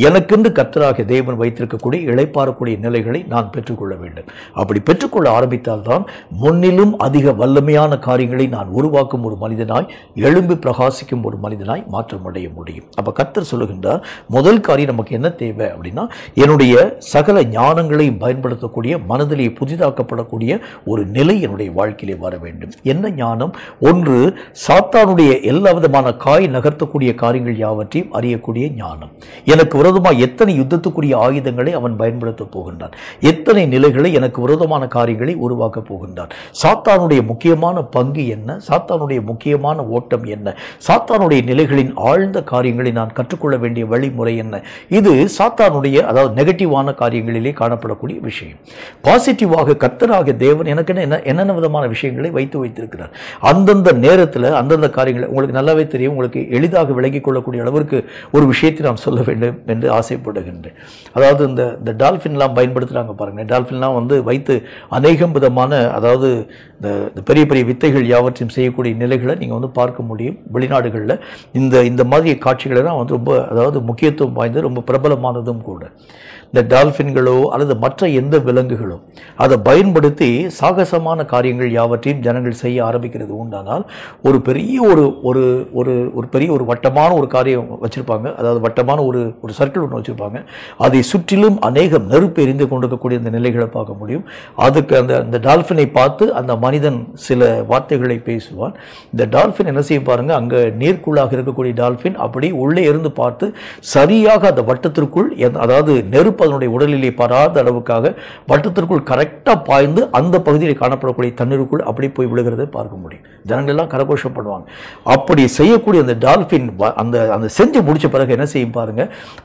எனக்கென்று கர்த்தராக தேவன் வைத்திருக்கக்கூடிய இளைப்பாறக்கூடிய நிலைகளை நான் பெற்றுக்கொள்ள வேண்டும். அப்படி பெற்றுக்கொள்ள ஆரம்பித்தால்தான் முன்னிலும் அதிக வல்லமையான காரியங்களை நான் உருவாக்கும் ஒரு மனிதனாய், எழும்பி பிரகாசிக்கும் ஒரு மனிதனாய் மாற்றம் அடைய முடியும். அப்போ கர்த்தர் சொல்லுகின்றார், முதல் காரியம் நமக்கு என்ன தேவை அப்படின்னா, என்னுடைய சகல ஞானங்களை பயன்படுத்தக்கூடிய மனதிலே புதிதாக்கப்படக்கூடிய ஒரு நிலை என்னுடைய வாழ்க்கையிலே வர வேண்டும். என்ன ஞானம்? ஒன்று, சாத்தானுடைய எல்லா விதமான காய் நகர்த்தக்கூடிய காரியங்கள் யாவற்றையும் அறியக்கூடிய ஞானம். எனக்கு விரோதமாக எத்தனை யுத்தத்துக்குரிய ஆயுதங்களை அவன் பயன்படுத்தப் போகின்றான், எத்தனை நிலைகளை எனக்கு விரோதமான காரியங்களை உருவாக்கப் போகின்றான், சாத்தானுடைய முக்கியமான பங்கு என்ன, சாத்தானுடைய முக்கியமான ஓட்டம் என்ன, சாத்தானுடைய நிலைகளின் ஆழ்ந்த காரியங்களை நான் கற்றுக்கொள்ள வேண்டிய வழிமுறை என்ன, இது சாத்தானுடைய அதாவது நெகட்டிவான காரியங்களிலே காணப்படக்கூடிய விஷயம். பாசிட்டிவாக கர்த்தராக தேவன் எனக்கு என்ன என்னென்ன விதமான விஷயங்களை வைத்து வைத்திருக்கிறார், அந்தந்த நேரத்தில் அந்தந்த காரியங்களை உங்களுக்கு நல்லாவே தெரியும். உங்களுக்கு எளிதாக விளங்கிக் கொள்ளக்கூடிய அளவிற்கு ஒரு விஷயத்தை நான் சொல்ல வேண்டும் என்று ஆசைப்படுகின்றேன். அதாவது இந்த இந்த டால்ஃபின்லாம் பயன்படுத்துகிறாங்க பாருங்கள். டால்ஃபின்லாம் வந்து வைத்து அநேகம் விதமான அதாவது இந்த பெரிய பெரிய வித்தைகள் யாவற்றையும் செய்யக்கூடிய நிலைகளை நீங்கள் வந்து பார்க்க முடியும். வெளிநாடுகளில் இந்த இந்த மாதிரி காட்சிகளை தான் வந்து ரொம்ப அதாவது முக்கியத்துவம் வாய்ந்தது, ரொம்ப பிரபலமானதும் கூட. இந்த டால்ஃபின்களோ அல்லது மற்ற எந்த விலங்குகளோ அதை பயன்படுத்தி சாகசமான காரியங்கள் யாவற்றையும் ஜனங்கள் செய்ய ஆரம்பிக்கிறது உண்டானால், ஒரு பெரிய ஒரு ஒரு ஒரு பெரிய ஒரு வட்டமான ஒரு காரியம் வச்சிருப்பாங்க, அதாவது வட்டமான ஒரு ஒரு சர்க்கிள் ஒன்று வச்சிருப்பாங்க. அதை சுற்றிலும் அநேகம் நெருப்பு எரிந்து கொண்டிருக்கக்கூடிய அந்த நிலைகளை பார்க்க முடியும். அதுக்கு அந்த அந்த டால்ஃபினை பார்த்து அந்த மனிதன் சில வார்த்தைகளை பேசுவான். இந்த டால்ஃபின் என்ன செய்ய பாருங்க, அங்கே நீர்க்குள்ளாக இருக்கக்கூடிய டால்ஃபின் அப்படி உள்ளே இருந்து பார்த்து சரியாக அந்த வட்டத்திற்குள் அதாவது நெருப்பு அதனுடைய உடலிலே பராத அளவுக்காக வட்டத்திற்குள் கரெக்டாக பாய்ந்து அந்த பகுதியில் காணப்படும் தண்ணீருக்குள் அப்படி போய் விழுகிறத பார்க்க முடியும். ஜனங்கள் எல்லாம் கரகோஷம் பண்ணுவாங்க. அப்படி செய்யக்கூடிய அந்த டால்பின் அந்த அந்த செஞ்சு முடிச்ச பிறகு என்ன செய்யும் பாருங்க,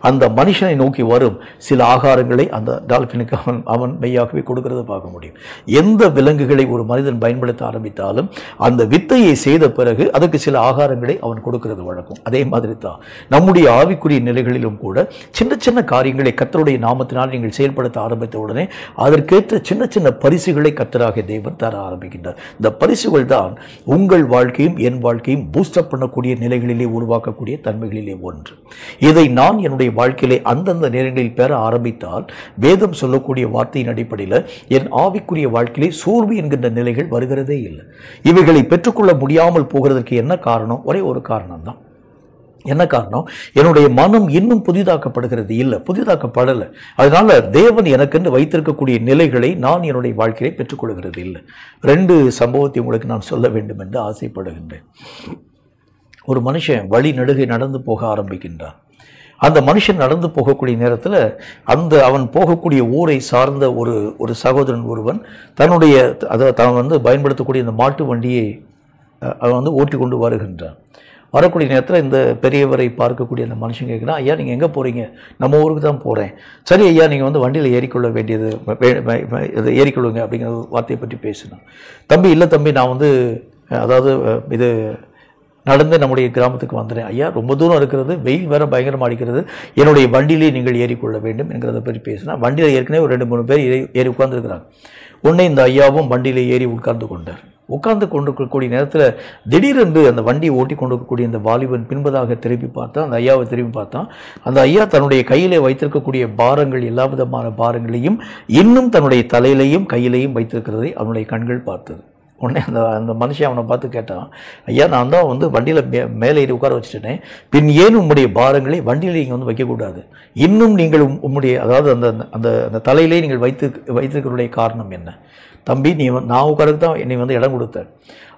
அந்த மனுஷனை நோக்கி வரும் சில ஆகாரங்களை அந்த டால்பினுக்கு அவன் அவன் மெய்யாகவே கொடுக்கிறத பார்க்க முடியும். எந்த விலங்குகளை ஒரு மனிதன் பயன்படுத்த ஆரம்பித்தாலும் அந்த வித்தையை செய்த பிறகு அதற்கு சில ஆகாரங்களை அவன் கொடுக்கிறது வழக்கம். அதே மாதிரி தான் நம்முடைய ஆவிக்குரிய நிலைகளிலும் கூட சின்ன சின்ன காரியங்களை கர்த்தருடைய நாமத்தினால் நீங்கள் செயல்படுத்த ஆரம்பித்த உடனே அதற்கேற்ற சின்ன சின்ன பரிசுகளை கர்த்தராகிய தேவன் தர ஆரம்பிக்கின்றார். இந்த பரிசுகள் தான் உங்கள் வாழ்க்கையும் என் வாழ்க்கையும் பூஸ்டப் பண்ணக்கூடிய நிலைகளிலே உருவாக்கக்கூடிய தன்மைகளிலே ஒன்று. இதை நான் என்னுடைய வாழ்க்கையிலே அந்தந்த நேரங்களில் பெற ஆரம்பித்தால் வேதம் சொல்லக்கூடிய வார்த்தையின் அடிப்படையில் என் ஆவிக்குரிய வாழ்க்கையிலே சோர்வு என்கின்ற நிலைகள் வருகிறதே இல்லை. இவைகளை பெற்றுக்கொள்ள முடியாமல் போகிறதற்கு என்ன காரணம்? ஒரே ஒரு காரணம்தான். என்ன காரணம்? என்னுடைய மனம் இன்னும் புதிதாக்கப்படுகிறது இல்லை, புதிதாக்கப்படலை. அதனால தேவன் எனக்கென்று வைத்திருக்கக்கூடிய நிலைகளை நான் என்னுடைய வாழ்க்கையை பெற்றுக்கொள்கிறது இல்லை. ரெண்டு சம்பவத்தை உங்களுக்கு நான் சொல்ல வேண்டும் என்று ஆசைப்படுகின்றேன். ஒரு மனுஷன் வழி நெடுகை நடந்து போக ஆரம்பிக்கின்றான். அந்த மனுஷன் நடந்து போகக்கூடிய நேரத்தில் அந்த அவன் போகக்கூடிய ஊரை சார்ந்த ஒரு ஒரு சகோதரன் ஒருவன் தன்னுடைய அதை தான் வந்து பயன்படுத்தக்கூடிய இந்த மாட்டு வண்டியை அவன் வந்து ஓட்டி கொண்டு வருகின்றான். வரக்கூடிய நேரத்தில் இந்த பெரியவரை பார்க்கக்கூடிய அந்த மனுஷன் கேட்குறான், ஐயா நீங்கள் எங்கே போகிறீங்க? நம்ம ஊருக்கு தான் போகிறேன். சரி ஐயா, நீங்கள் வந்து வண்டியில் ஏறிக்கொள்ள வேண்டியது இதை ஏறிக்கொள்ளுங்க அப்படிங்கிற வார்த்தையை பற்றி பேசினான். தம்பி இல்லை தம்பி, நான் வந்து அதாவது இது நடந்து நம்முடைய கிராமத்துக்கு வந்துடுறேன் ஐயா, ரொம்ப தூரம் இருக்கிறது, வெயில் வேறு பயங்கரமாக அடிக்கிறது, என்னுடைய வண்டியிலே நீங்கள் ஏறிக்கொள்ள வேண்டும் என்கிறத பற்றி பேசினா வண்டியில் ஏற்கனவே ஒரு ரெண்டு மூணு பேர் ஏறி ஏறி உட்கார்ந்துருக்கிறாங்க. உடனே இந்த ஐயாவும் வண்டியில் ஏறி உட்கார்ந்து கொண்டார். உட்கார்ந்து கொண்டிருக்கக்கூடிய நேரத்தில் திடீரென்று அந்த வண்டியை ஓட்டி கொண்டு இருக்கக்கூடிய இந்த வாலிபன் பின்பதாக திரும்பி பார்த்தான், அந்த ஐயாவை திரும்பி பார்த்தான். அந்த ஐயா தன்னுடைய கையிலே வைத்திருக்கக்கூடிய பாரங்கள், எல்லா விதமான பாரங்களையும் இன்னும் தன்னுடைய தலையிலையும் கையிலையும் வைத்திருக்கிறதை அவனுடைய கண்கள் பார்த்தது. உடனே அந்த அந்த மனுஷன் அவனை பார்த்து கேட்டான், ஐயா நான் தான் வந்து வண்டியில் மே மேலே ஏறி உட்கார வச்சுட்டேன், பின் ஏன் உம்முடைய பாரங்களை வண்டியில் நீங்கள் வந்து வைக்கக்கூடாது? இன்னும் நீங்கள் உம்முடைய அதாவது அந்த அந்த அந்த தலையிலே நீங்கள் வைத்து வைத்திருக்கிறதுடைய காரணம் என்ன? தம்பி நீ நான் உட்காரக்கு தான் என்னை வந்து இடம் கொடுத்த,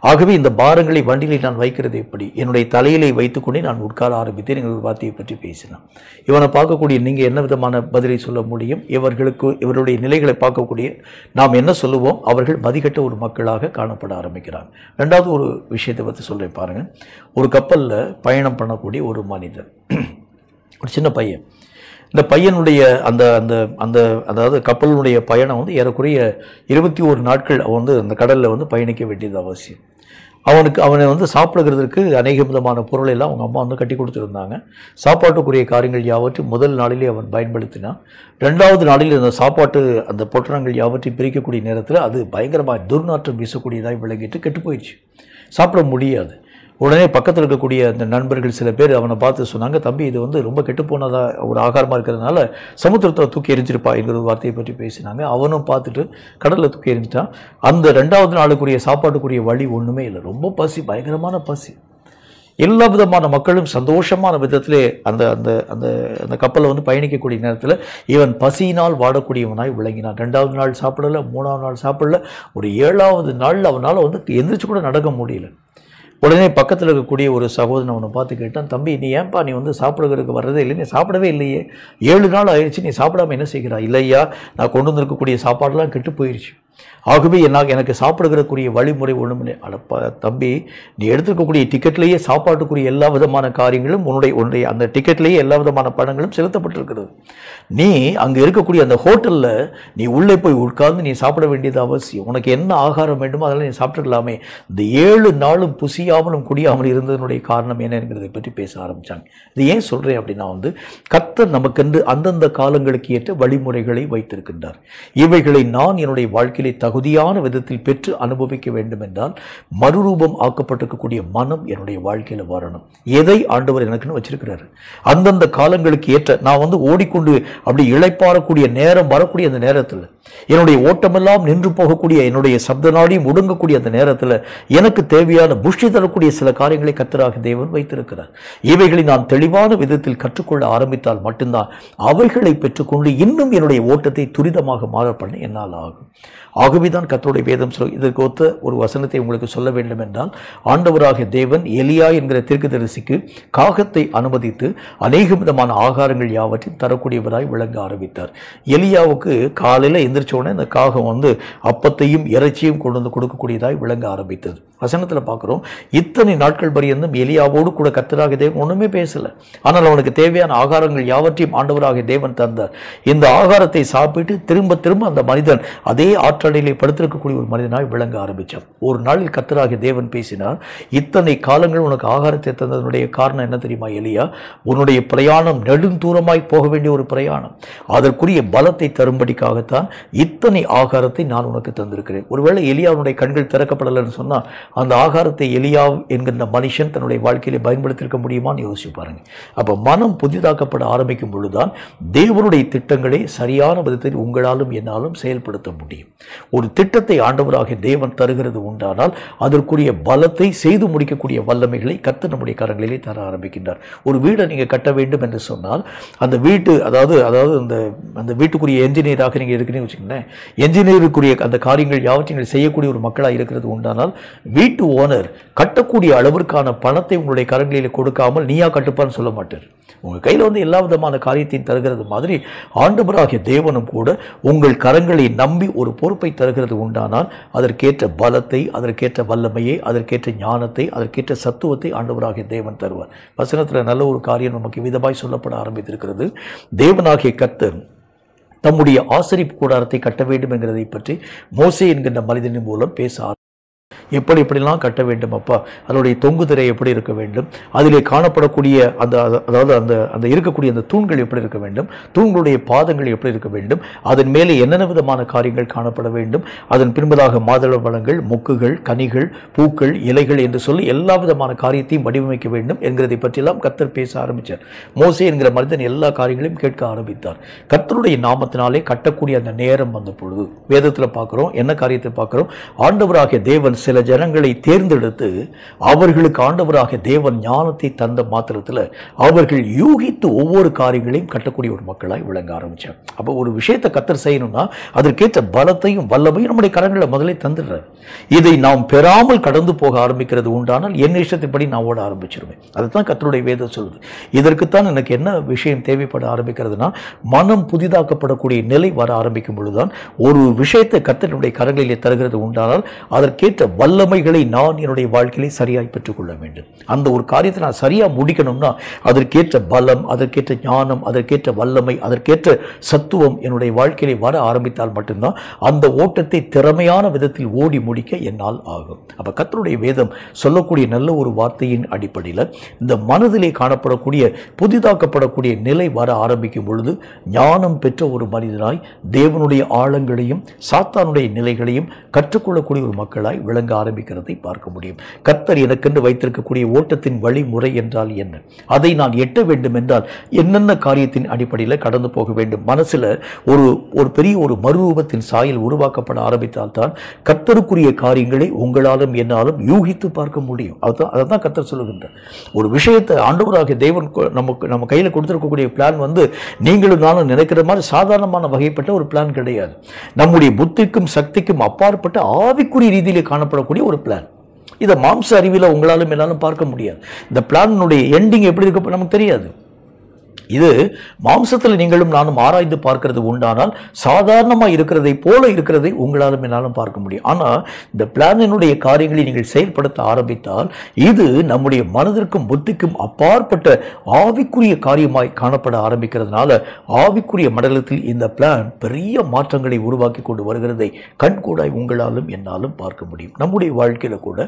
ஆகவே இந்த பாரங்களை வண்டியிலே நான் வைக்கிறது எப்படி? என்னுடைய தலையிலே வைத்துக்கொண்டே நான் உட்கார ஆரம்பித்தேன் எங்கள் வார்த்தையை பற்றி பேசினான். இவனை பார்க்கக்கூடிய நீங்கள் என்ன விதமான பதிலை சொல்ல முடியும்? இவர்களுக்கு இவருடைய நிலைகளை பார்க்கக்கூடிய நாம் என்ன சொல்லுவோம்? அவர்கள் மதிகட்ட ஒரு மக்களாக காணப்பட ஆரம்பிக்கிறாங்க. ரெண்டாவது ஒரு விஷயத்தை பற்றி சொல்கிறேன் பாருங்கள். ஒரு கப்பலில் பயணம் பண்ணக்கூடிய ஒரு மனிதன், ஒரு சின்ன பையன். இந்த பையனுடைய அந்த அந்த அந்த அதாவது கப்பலினுடைய பயணம் வந்து ஏறக்குறைய இருபத்தி ஒரு நாட்கள் அவன் வந்து அந்த கடலில் வந்து பயணிக்க வேண்டியது அவசியம். அவனுக்கு அவனை வந்து சாப்பிடுகிறதுக்கு அநேக விதமான பொருளெல்லாம் அவங்க அம்மா வந்து கட்டி கொடுத்துருந்தாங்க. சாப்பாட்டுக்குரிய காரியங்கள் யாவற்றையும் முதல் நாளிலே அவன் பயன்படுத்தினான். ரெண்டாவது நாளில் அந்த சாப்பாட்டு அந்த பொட்டணங்கள் யாவற்றையும் பிரிக்கக்கூடிய நேரத்தில் அது பயங்கரமாக துர்நாற்றம் வீசக்கூடியதாக விளங்கிட்டு கெட்டு போயிடுச்சு, சாப்பிட முடியாது. உடனே பக்கத்தில் இருக்கக்கூடிய அந்த நண்பர்கள் சில பேர் அவனை பார்த்து சொன்னாங்க, தம்பி இது வந்து ரொம்ப கெட்டு போனதாக ஒரு ஆகாரமாக இருக்கிறதுனால சமுத்திரத்தில் தூக்கி எரிஞ்சிருப்பா என்கிற ஒரு வார்த்தையை பற்றி பேசினாங்க. அவனும் பார்த்துட்டு கடலில் தூக்கி எரிஞ்சிட்டான். அந்த ரெண்டாவது நாளுக்குரிய சாப்பாட்டுக்குரிய வழி ஒன்றுமே இல்லை. ரொம்ப பசி, பயங்கரமான பசி. எல்லா விதமான மக்களும் சந்தோஷமான விதத்திலே அந்த அந்த அந்த அந்த கப்பலை வந்து பயணிக்கக்கூடிய நேரத்தில் இவன் பசியினால் வாடக்கூடியவனாய் விளங்கினான். ரெண்டாவது நாள் சாப்பிடலை, மூணாவது நாள் சாப்பிடல, ஒரு ஏழாவது நாள் அவனால் வந்து எந்திரிச்சு கூட நடக்க முடியல. உடனே பக்கத்தில் இருக்கக்கூடிய ஒரு சகோதரன் அவனை பார்த்து கேட்டான், தம்பி நீ ஏன்பா நீ வந்து சாப்பிடுறதுக்கு வர்றதே இல்லை, நீ சாப்பிடவே இல்லையே, ஏழு நாள் ஆயிடுச்சு, நீ சாப்பிடாமல் என்ன செய்கிறாய்? இல்லையா நான் கொண்டு வந்திருக்கக்கூடிய சாப்பாடெலாம் கெட்டு போயிடுச்சு, ஆகவே என்னாக எனக்கு சாப்பிடுகிறதுக்குரிய வழிமுறை ஒன்றுமே. அடப்பா தம்பி, நீ எடுத்துருக்கக்கூடிய டிக்கெட்லேயே சாப்பாட்டுக்குரிய எல்லா விதமான காரியங்களும் உன்னுடைய உன்னுடைய அந்த டிக்கெட்லேயே எல்லா விதமான பணங்களும் செலுத்தப்பட்டிருக்கிறது. நீ அங்கே இருக்கக்கூடிய அந்த ஹோட்டலில் நீ உள்ளே போய் உட்கார்ந்து நீ சாப்பிட வேண்டியது அவசியம். உனக்கு என்ன ஆகாரம் வேண்டுமோ அதெல்லாம் நீ சாப்பிட்டுக்கலாமே. இந்த ஏழு நாளும் புசியாமலும் குடியாமல் இருந்ததனுடைய காரணம் என்ன என்கிறதை பற்றி பேச ஆரம்பித்தாங்க. இது ஏன் சொல்கிறேன் அப்படின்னா வந்து கர்த்தர் நமக்கென்று அந்தந்த காலங்களுக்கு ஏற்ற வழிமுறைகளை வைத்திருக்கின்றார். இவைகளை நான் என்னுடைய வாழ்க்கை தகுதியான விதத்தில் பெற்று அனுபவிக்க வேண்டும் என்றால் மறுரூபம் ஆக்கப்பட்டிருக்கக்கூடிய மனம் என்னுடைய வாழ்க்கையில் வரணும். எதை ஆண்டவர் எனக்குன்னு வச்சிருக்கிறாரு அந்தந்த காலங்களுக்கு ஏற்ற நான் வந்து ஓடிக்கொண்டு அப்படி இளைப்பாறக்கூடிய நேரம் வரக்கூடிய அந்த நேரத்தில், என்னுடைய ஓட்டமெல்லாம் நின்று போகக்கூடிய, என்னுடைய சப்த நாடியும் ஒடுங்கக்கூடிய அந்த நேரத்தில் எனக்கு தேவையான புஷ்டி தரக்கூடிய சில காரியங்களை கர்த்தராக தேவன் வைத்திருக்கிறார். இவைகளை நான் தெளிவான விதத்தில் கற்றுக்கொள்ள ஆரம்பித்தால் மட்டும்தான் அவைகளை பெற்றுக்கொண்டு இன்னும் என்னுடைய ஓட்டத்தை துரிதமாக மாறப்பண்ண என்னால் ஆகும். ஆகவே தான் கர்த்தருடைய வேதம் சொல் இதற்கு ஒத்த ஒரு வசனத்தை உங்களுக்கு சொல்ல வேண்டும் என்றால், ஆண்டவராக தேவன் எலியா என்கிற தீர்க்கதரிசிக்கு காகத்தை அனுமதித்து அநேக விதமான ஆகாரங்கள் யாவற்றையும் தரக்கூடியவராய் விளங்க ஆரம்பித்தார். எலியாவுக்கு காலையில் எந்திரிச்ச உடனே இந்த காகம் வந்து அப்பத்தையும் இறைச்சியும் கொண்டு வந்து கொடுக்கக்கூடியதாய் விளங்க ஆரம்பித்தது. வசனத்தில் பார்க்குறோம். இத்தனை நாட்கள் பரியந்தம் எலியாவோடு கூட கர்த்தராகிய தேவன் ஒன்றுமே பேசலை. ஆனால் அவனுக்கு தேவையான ஆகாரங்கள் யாவற்றையும் ஆண்டவராகிய தேவன் தந்தார். இந்த ஆகாரத்தை சாப்பிட்டு திரும்ப திரும்ப அந்த மனிதன் அதே ஆற்றலிலே படுத்திருக்கக்கூடிய ஒரு மனிதனாய் விளங்க ஆரம்பித்தான். ஒரு நாளில் கர்த்தராகிய தேவன் பேசினார், இத்தனை காலங்கள் உனக்கு ஆகாரத்தை தந்ததனுடைய காரணம் என்ன தெரியுமா எலியா? உன்னுடைய பிரயாணம் நெடுந்தூரமாய் போக வேண்டிய ஒரு பிரயாணம், அதற்குரிய பலத்தை தரும்படிக்காகத்தான் இத்தனை ஆகாரத்தை நான் உனக்கு தந்திருக்கிறேன். ஒருவேளை எலியாவுடைய கண்கள் திறக்கப்படலைன்னு சொன்னால் அந்த ஆகாரத்தை எலியா என்கின்ற மனுஷன் தன்னுடைய வாழ்க்கையிலே பயன்படுத்தியிருக்க முடியுமான்னு யோசிச்சு பாருங்க. அப்போ மனம் புதிதாக்கப்பட ஆரம்பிக்கும் பொழுதுதான் தேவனுடைய திட்டங்களை சரியான விதத்தில் உங்களாலும் என்னாலும் செயல்படுத்த முடியும். ஒரு திட்டத்தை ஆண்டவராக தேவன் தருகிறது உண்டானால் அதற்குரிய பலத்தை செய்து முடிக்கக்கூடிய வல்லமைகளை கர்த்தர் நம்முடைய கரங்களிலே தர ஆரம்பிக்கின்றார். ஒரு வீடை நீங்கள் கட்ட வேண்டும் என்று சொன்னால் அந்த வீட்டு அதாவது அதாவது அந்த அந்த வீட்டுக்குரிய என்ஜினியராக நீங்கள் இருக்குன்னு வச்சுக்கோங்களேன். என்ஜினியருக்குரிய அந்த காரியங்கள் யாவற்றையும் செய்யக்கூடிய ஒரு மக்களாக இருக்கிறது உண்டானால் வீட்டு ஓனர் கட்டக்கூடிய அளவிற்கான பணத்தை உங்களுடைய கரங்களில் கொடுக்காமல் நீயா கட்டுப்பான்னு சொல்ல மாட்டார். உங்கள் கையில் வந்து எல்லா விதமான காரியத்தையும் தருகிறது மாதிரி ஆண்டவராகிய தேவனும் கூட உங்கள் கரங்களை நம்பி ஒரு பொறுப்பை தருகிறது உண்டானால் அதற்கேற்ற பலத்தை, அதற்கேற்ற வல்லமையை, அதற்கேற்ற ஞானத்தை, அதற்கேற்ற சத்துவத்தை ஆண்டவராகிய தேவன் தருவார். வசனத்தில் நல்ல ஒரு காரியம் நமக்கு விதமாய் சொல்லப்பட ஆரம்பித்திருக்கிறது. தேவனாகிய கர்த்தர் தம்முடைய ஆசரிப்பு கூடாரத்தை கட்ட வேண்டும் என்கிறதை பற்றி மோசே என்கின்ற மனிதனின் மூலம் பேச, எப்படி எப்படிலாம் கட்ட வேண்டும் அப்பா, அதனுடைய தொங்கு திரை எப்படி இருக்க வேண்டும், அதிலே காணப்படக்கூடிய அந்த அதாவது அந்த அந்த இருக்கக்கூடிய அந்த தூண்கள் எப்படி இருக்க வேண்டும், தூண்களுடைய பாதங்கள் எப்படி இருக்க வேண்டும், அதன் மேலே என்னென்ன விதமான காரியங்கள் காணப்பட வேண்டும், அதன் பின்பதாக மாதுள பழங்கள், மொக்குகள், கனிகள், பூக்கள், இலைகள் என்று சொல்லி எல்லா விதமான காரியத்தையும் வடிவமைக்க வேண்டும் என்கிறதை பற்றியெல்லாம் கர்த்தர் பேச ஆரம்பித்தார். மோசே என்கிற மனிதன் எல்லா காரியங்களையும் கேட்க ஆரம்பித்தார். கர்த்தருடைய நாமத்தினாலே கட்டக்கூடிய அந்த நேரம் வந்த பொழுது வேதத்தில் பார்க்குறோம். என்ன காரியத்தை பார்க்குறோம்? ஆண்டவராகிய தேவன் சில ஜனங்களை தேர்ந்தெடுத்து அவர்களுக்கு ஆண்டவராக தேவன் ஞானத்தை தந்த மாத்திரத்தில் அவர்கள் யூகித்து ஒவ்வொரு காரியங்களையும் கட்டக்கூடிய ஒரு மக்களாய் விளங்க ஆரம்பித்தார். அப்போ ஒரு விஷயத்தை கர்த்தர் செய்யணும்னா அதற்கேற்ற பலத்தையும் வல்லமையும் நம்முடைய கரங்களை முதலே தந்துடுறார். இதை நாம் பெறாமல் கடந்து போக ஆரம்பிக்கிறது உண்டானால் என் இஷ்டத்தைப்படி நான் ஓட ஆரம்பிச்சிருவேன். அதுதான் கர்த்தருடைய வேதம் சொல்லுது. இதற்குத்தான் எனக்கு என்ன விஷயம் தேவைப்பட ஆரம்பிக்கிறதுனா மனம் புதிதாக்கப்படக்கூடிய நிலை வர ஆரம்பிக்கும் பொழுதுதான் ஒரு விஷயத்தை கர்த்தருடைய கரங்களிலே தருகிறது உண்டானால் அதற்கேற்ற வல்லமைகளை நான் என்னுடைய வாழ்க்கையை சரியாய் பெற்றுக்கொள்ள வேண்டும். அந்த ஒரு காரியத்தை நான் சரியாக முடிக்கணும்னா அதற்கேற்ற பலம், அதற்கேற்ற ஞானம், அதற்கேற்ற வல்லமை, அதற்கேற்ற சத்துவம் என்னுடைய வாழ்க்கையை வர ஆரம்பித்தால் மட்டும்தான் அந்த ஓட்டத்தை திறமையான விதத்தில் ஓடி முடிக்க என்னால் ஆகும். அப்போ கர்த்தருடைய வேதம் சொல்லக்கூடிய நல்ல ஒரு வார்த்தையின் அடிப்படையில் இந்த மனதிலே காணப்படக்கூடிய புதிதாக்கப்படக்கூடிய நிலை வர ஆரம்பிக்கும் பொழுது ஞானம் பெற்ற ஒரு மனிதனாய் தேவனுடைய ஆழங்களையும் சாத்தானுடைய நிலைகளையும் கற்றுக்கொள்ளக்கூடிய ஒரு மக்களாய் விளங்க ஆரம்பிக்கிறதை பார்க்க முடியும். கர்த்தர் எனக்கென்று வைத்திருக்கக்கூடிய ஓட்டத்தின் வழிமுறை என்றால் என்ன, அதை நான் எட்ட வேண்டும் என்றால் என்னென்ன காரியத்தின் அடிப்படையில் கடந்து போக வேண்டும், மனசில் ஒரு ஒரு பெரிய ஒரு மறுரூபத்தின் சாயல் உருவாக்கப்பட ஆரம்பித்தால் தான் கர்த்தருக்குரிய காரியங்களை உங்களாலும் என்னாலும் யூகித்து பார்க்க முடியும். அதுதான் அதை தான் கர்த்தர் சொல்லுகின்றார். ஒரு விஷயத்தை ஆண்டவராகிய தேவன் நமக்கு நம்ம கையில் கொடுத்துருக்கக்கூடிய பிளான் வந்து நீங்களும் நானும் நினைக்கிற மாதிரி சாதாரணமான வகைப்பட்ட ஒரு பிளான் கிடையாது. நம்முடைய புத்திக்கும் சக்திக்கும் அப்பாற்பட்ட ஆவிக்குரிய ரீதியில் காணப்படக்கூடிய ஒரு பிளான். இதை மாம்ச அறிவில உங்களாலும் என்னாலும் பார்க்க முடியாது. இந்த பிளானுடைய எண்டிங் எப்படி இருக்க நமக்கு தெரியாது. இது மாம்சத்தில் நீங்களும் நானும் ஆராய்ந்து பார்க்கறது உண்டானால் சாதாரணமாக இருக்கிறதை போல இருக்கிறதை உங்களாலும் என்னாலும் பார்க்க முடியும். ஆனால் இந்த பிளானினுடைய காரியங்களை நீங்கள் செயல்படுத்த ஆரம்பித்தால் இது நம்முடைய மனதிற்கும் புத்திக்கும் அப்பாற்பட்ட ஆவிக்குரிய காரியமாய் காணப்பட ஆரம்பிக்கிறதுனால ஆவிக்குரிய மண்டலத்தில் இந்த பிளான் பெரிய மாற்றங்களை உருவாக்கி கொண்டு வருகிறதை கண்கூடாய் உங்களாலும் என்னாலும் பார்க்க முடியும். நம்முடைய வாழ்க்கையில் கூட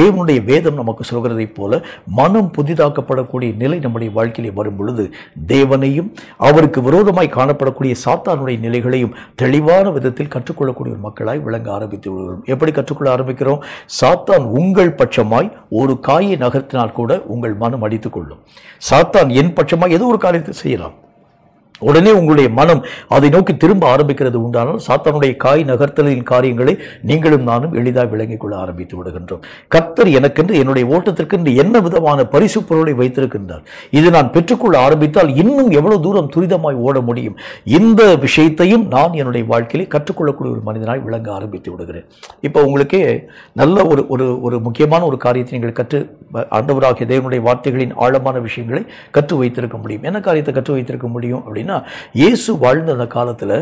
தேவனுடைய வேதம் நமக்கு சொல்கிறதை போல மனம் புதிதாக்கப்படக்கூடிய நிலை நம்முடைய வாழ்க்கையிலே வரும் பொழுது தேவனையும் அவருக்கு விரோதமாய் காணப்படக்கூடிய சாத்தானுடைய நிலைகளையும் தெளிவான விதத்தில் கற்றுக்கொள்ளக்கூடிய ஒரு மக்களாய் விளங்க ஆரம்பித்து விடுகிறோம். எப்படி கற்றுக்கொள்ள ஆரம்பிக்கிறோம்? சாத்தான் உங்கள் பட்சமாய் ஒரு காயை நகர்த்தினால் கூட உங்கள் மனம் அடித்துக் கொள்ளும். சாத்தான் என் பட்சமாய் ஏதோ ஒரு காரியத்தை செய்யலாம். உடனே உங்களுடைய மனம் அதை நோக்கி திரும்ப ஆரம்பிக்கிறது உண்டானால் சாத்தானுடைய காய் நகர்த்தலின் காரியங்களை நீங்களும் நானும் எளிதாக விளங்கிக் கொள்ள ஆரம்பித்து விடுகின்றோம். கர்த்தர் எனக்கென்று என்னுடைய ஓட்டத்திற்கென்று என்ன விதமான பரிசு பொருளை வைத்திருக்கின்றார், இது நான் பெற்றுக்கொள்ள ஆரம்பித்தால் இன்னும் எவ்வளவு தூரம் துரிதமாய் ஓட முடியும், இந்த விஷயத்தையும் நான் என்னுடைய வாழ்க்கையிலே கற்றுக்கொள்ளக்கூடிய ஒரு மனிதனாய் விளங்க ஆரம்பித்து விடுகிறேன். இப்போ உங்களுக்கே நல்ல ஒரு ஒரு முக்கியமான ஒரு காரியத்தை நீங்கள் கற்று ஆண்டவராகிய தேவனுடைய வார்த்தைகளின் ஆழமான விஷயங்களை கற்று வைத்திருக்க முடியும். என்ன காரியத்தை கற்று வைத்திருக்க முடியும் அப்படின்னா அப்படின்னா இயேசு வாழ்ந்த அந்த காலத்தில்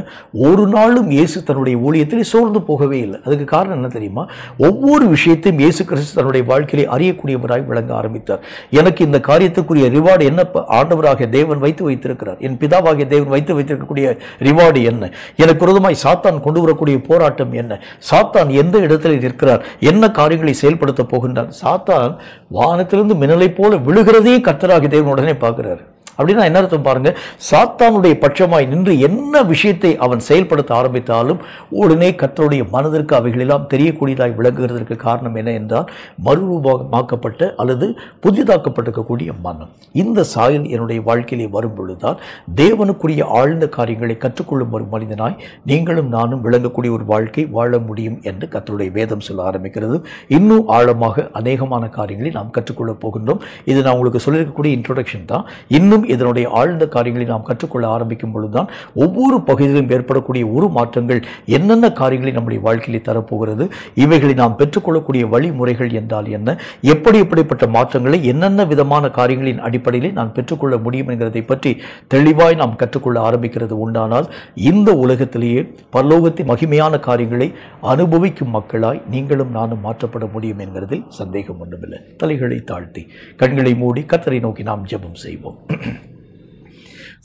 ஒரு நாளும் இயேசு தன்னுடைய ஊழியத்திலே சோர்ந்து போகவே இல்லை. அதுக்கு காரணம் என்ன தெரியுமா? ஒவ்வொரு விஷயத்தையும் இயேசு கிறிஸ்து தன்னுடைய வாழ்க்கையிலே அறியக்கூடியவராய் விளங்க ஆரம்பித்தார். எனக்கு இந்த காரியத்துக்குரிய ரிவார்டு என்ன ஆண்டவராகிய தேவன் வைத்து வைத்திருக்கிறார், என் பிதாவாகிய தேவன் வைத்து வைத்திருக்கக்கூடிய ரிவார்டு என்ன, எனக்கு விரோதமாய் சாத்தான் கொண்டு வரக்கூடிய போராட்டம் என்ன, சாத்தான் எந்த இடத்துல இருக்கிறார், என்ன காரியங்களை செயல்படுத்த போகின்றார். சாத்தான் வானத்திலிருந்து மின்னலை போல விழுகிறதே கர்த்தராகிய தேவன் உடனே பார்க்கிறார். அப்படின்னா என்ன அர்த்தம் பாருங்க, சாத்தானுடைய பட்சமாய் நின்று என்ன விஷயத்தை அவன் செயல்படுத்த ஆரம்பித்தாலும் உடனே கர்த்தருடைய மனதிற்கு அவைகளெல்லாம் தெரியக்கூடியதாக விளங்குகிறதுக்கு காரணம் என்ன என்றால் மறுரூபமாக்கப்பட்ட அல்லது புதிதாக்கப்பட்டிருக்கக்கூடிய மனம். இந்த சாயல் என்னுடைய வாழ்க்கையிலே வரும்பொழுதுதான் தேவனுக்குரிய ஆழ்ந்த காரியங்களை கற்றுக்கொள்ளும் ஒரு மனிதனாய் நீங்களும் நானும் விளங்கக்கூடிய ஒரு வாழ்க்கை வாழ முடியும் என்று கர்த்தருடைய வேதம் சொல்ல ஆரம்பிக்கிறது. இன்னும் ஆழமாக அநேகமான காரியங்களை நாம் கற்றுக்கொள்ளப் போகின்றோம். இது நான் உங்களுக்கு சொல்லியிருக்கக்கூடிய இன்ட்ரோடக்ஷன் தான். இன்னும் இதனுடைய ஆழ்ந்த காரியங்களை நாம் கற்றுக்கொள்ள ஆரம்பிக்கும் பொழுதுதான் ஒவ்வொரு பகுதியிலும் ஏற்படக்கூடிய ஒரு மாற்றங்கள் என்னென்ன காரியங்களை நம்முடைய வாழ்க்கையிலே தரப்போகிறது, இவைகளை நாம் பெற்றுக்கொள்ளக்கூடிய வழிமுறைகள் என்றால் என்ன, எப்படி எப்படிப்பட்ட மாற்றங்களை என்னென்ன விதமான காரியங்களின் அடிப்படையிலே நான் பெற்றுக்கொள்ள முடியும் என்கிறதை பற்றி தெளிவாய் நாம் கற்றுக்கொள்ள ஆரம்பிக்கிறது. உண்டானால் இந்த உலகத்திலேயே பரலோகத்தின் மகிமையான காரியங்களை அனுபவிக்கும் மக்களாய் நீங்களும் நானும் மாற்றப்பட முடியும் என்கிறதில் சந்தேகம் ஒன்றுமில்லை. தலைகளை தாழ்த்தி கண்களை மூடி கர்த்தரை நோக்கி நாம் ஜெபம் செய்வோம்.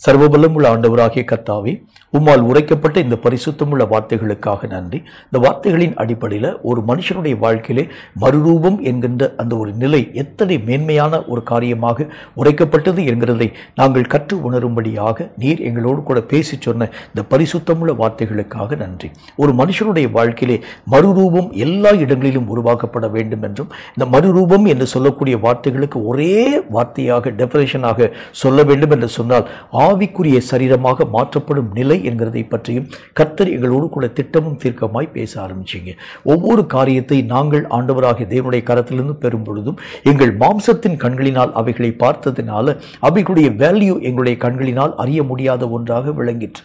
சர்வபலமுள்ள ஆண்டவராகிய கர்த்தாவே, உம்மால் உரைக்கப்பட்ட இந்த பரிசுத்தமுள்ள வார்த்தைகளுக்காக நன்றி. இந்த வார்த்தைகளின் அடிப்படையில் ஒரு மனுஷனுடைய வாழ்க்கையிலே மறுரூபம் என்கின்ற அந்த ஒரு நிலை எத்தனை மேன்மையான ஒரு காரியமாக உரைக்கப்பட்டது என்கிறதை நாங்கள் கற்று உணரும்படியாக நீர் எங்களோடு கூட பேசி சொன்ன இந்த பரிசுத்தமுள்ள வார்த்தைகளுக்காக நன்றி. ஒரு மனுஷனுடைய வாழ்க்கையிலே மறுரூபம் எல்லா இடங்களிலும் உருவாக்கப்பட வேண்டும் என்றும் இந்த மறுரூபம் என்று சொல்லக்கூடிய வார்த்தைகளுக்கு ஒரே வார்த்தையாக டெஃபினேஷனாக சொல்ல வேண்டும் என்று சொன்னால் ஆவிக்குரிய சரீரமாக மாற்றப்படும் நிலை என்கிறதை பற்றியும் கர்த்தர் எங்களோடு கூட திட்டமும் தீர்க்கமாய் பேச ஆரம்பிச்சிங்க. ஒவ்வொரு காரியத்தை நாங்கள் ஆண்டவராகிய தேவனுடைய கரத்திலிருந்து பெறும் பொழுதும் எங்கள் மாம்சத்தின் கண்களினால் அவைகளை பார்த்ததினால அவைகளுடைய வேல்யூ எங்களுடைய கண்களினால் அறிய முடியாத ஒன்றாக விளங்கிற்று.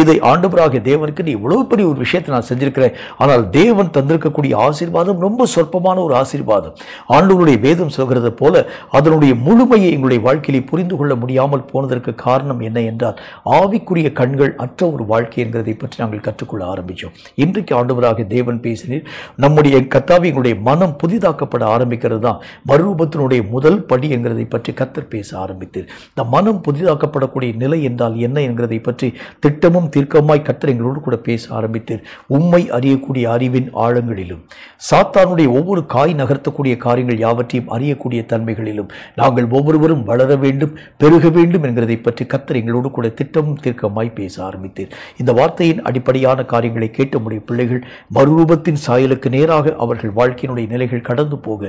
இதை ஆண்டவராகிய தேவனுக்கு நீ இவ்வளவு பெரிய ஒரு விஷயத்தை நான் செஞ்சிருக்கிறேன், ஆனால் தேவன் தந்திருக்கக்கூடிய ஆசீர்வாதம் ரொம்ப சொற்பமான ஒரு ஆசீர்வாதம். ஆண்டவருடைய வேதம் சொல்கிறது போல அதனுடைய முழுமையை எங்களுடைய வாழ்க்கையிலே புரிந்து கொள்ள முடியாமல் போனதற்கு காரணம் என்ன என்றால் ஆவிக்குரிய கண்கள் அற்ற ஒரு வாழ்க்கை என்கிறதை பற்றி நாங்கள் கற்றுக்கொள்ள ஆரம்பித்தோம். இன்றைக்கு ஆண்டவராக தேவன் பேசினீர், நம்முடைய கர்த்தாவே எங்களுடைய மனம் புதிதாக்கப்பட ஆரம்பிக்கிறது தான் மறுரூபத்தினுடைய முதல் படி என்கிறதை பற்றி கர்த்தர் பேச ஆரம்பித்தீர். இந்த மனம் புதிதாக்கப்படக்கூடிய நிலை என்றால் என்ன என்கிறதை பற்றி திட்டமும் தீர்க்கமாய் கர்த்தர் எங்களோடு கூட பேச ஆரம்பித்தீர். உண்மை அறியக்கூடிய அறிவின் ஆழங்களிலும் சாத்தானுடைய ஒவ்வொரு காய் நகர்த்தக்கூடிய காரியங்கள் யாவற்றையும் அறியக்கூடிய தன்மைகளிலும் நாங்கள் ஒவ்வொருவரும் வளர வேண்டும், பெருக வேண்டும் என்கிறதை பற்றி கர்த்தர் எங்களோடு கூட திட்டமும் தீர்க்கமாய் பேச ஆரம்பித்தீர். இந்த வார்த்தையின் அடிப்படையான காரியங்களை கேட்ட முடிய பிள்ளைகள் மறுரூபத்தின் சாயலுக்கு நேராக அவர்கள் வாழ்க்கையினுடைய நிலைகள் கடந்து போக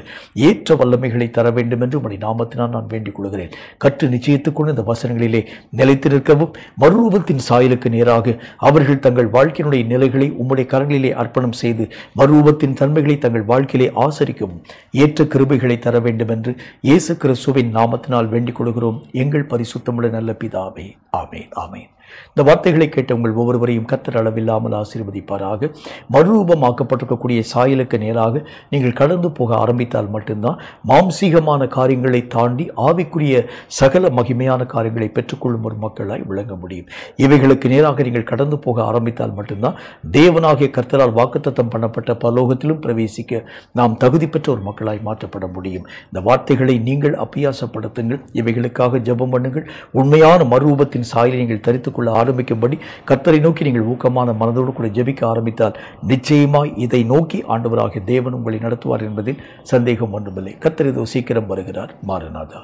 ஏற்ற வல்லமைகளை தர வேண்டும் என்று உங்களுடைய நாமத்தினால் நான் வேண்டிக் கொள்கிறேன். கற்று நிச்சயத்துக்குள் இந்த வசனங்களிலே நிலைத்து நிற்கவும் மறுரூபத்தின் சாயலுக்கு நேராக அவர்கள் தங்கள் வாழ்க்கையினுடைய நிலைகளை உம்முடைய கரங்களிலே அர்ப்பணம் செய்து மறுரூபத்தின் தன்மைகளை தங்கள் வாழ்க்கையிலே ஆசரிக்கவும் ஏற்ற கிருபைகளை தர வேண்டும் என்று இயேசு கிறிஸ்துவின் நாமத்தினால் வேண்டிக் கொள்கிறோம் எங்கள் பரிசுத்தமுள்ள நல்ல பிதாவே. ஆமென், ஆமென். இந்த வார்த்தைகளை கேட்ட உங்கள் ஒவ்வொருவரையும் கர்த்தர் அளவில்லாமல் ஆசீர்வதிப்பாராக. மறுரூபமாக்கப்பட்டிருக்கக்கூடிய சாயலுக்கு நேராக நீங்கள் கடந்து போக ஆரம்பித்தால் மட்டும்தான் மாம்சீகமான காரியங்களை தாண்டி ஆவிக்குரிய சகல மகிமையான காரியங்களை பெற்றுக்கொள்ளும் ஒரு மக்களாய் விளங்க முடியும். இவைகளுக்கு நேராக நீங்கள் கடந்து போக ஆரம்பித்தால் மட்டும்தான் தேவனாகிய கர்த்தரால் வாக்குத்தத்தம் பண்ணப்பட்ட பரலோகத்திலும் பிரவேசிக்க நாம் தகுதி பெற்ற ஒரு மக்களாய் மாற்றப்பட முடியும். இந்த வார்த்தைகளை நீங்கள் அபியாசப்படுத்துங்கள், இவைகளுக்காக ஜெபம் பண்ணுங்கள். உண்மையான மறுரூபத்தின் சாயலை நீங்கள் தரித்து கொள்ள ஆரம்பிக்கும்படி கர்த்தரை நோக்கி நீங்கள் ஊக்கமான மனதோடு கூட ஜெபிக்க ஆரம்பித்தால் நிச்சயமாய் இதை நோக்கி ஆண்டவராகிய தேவன் உங்களை நடத்துவார் என்பதில் சந்தேகம் ஒன்றுமில்லை. கர்த்தர் இதோ சீக்கிரம் வருகிறார். மாரநாதா.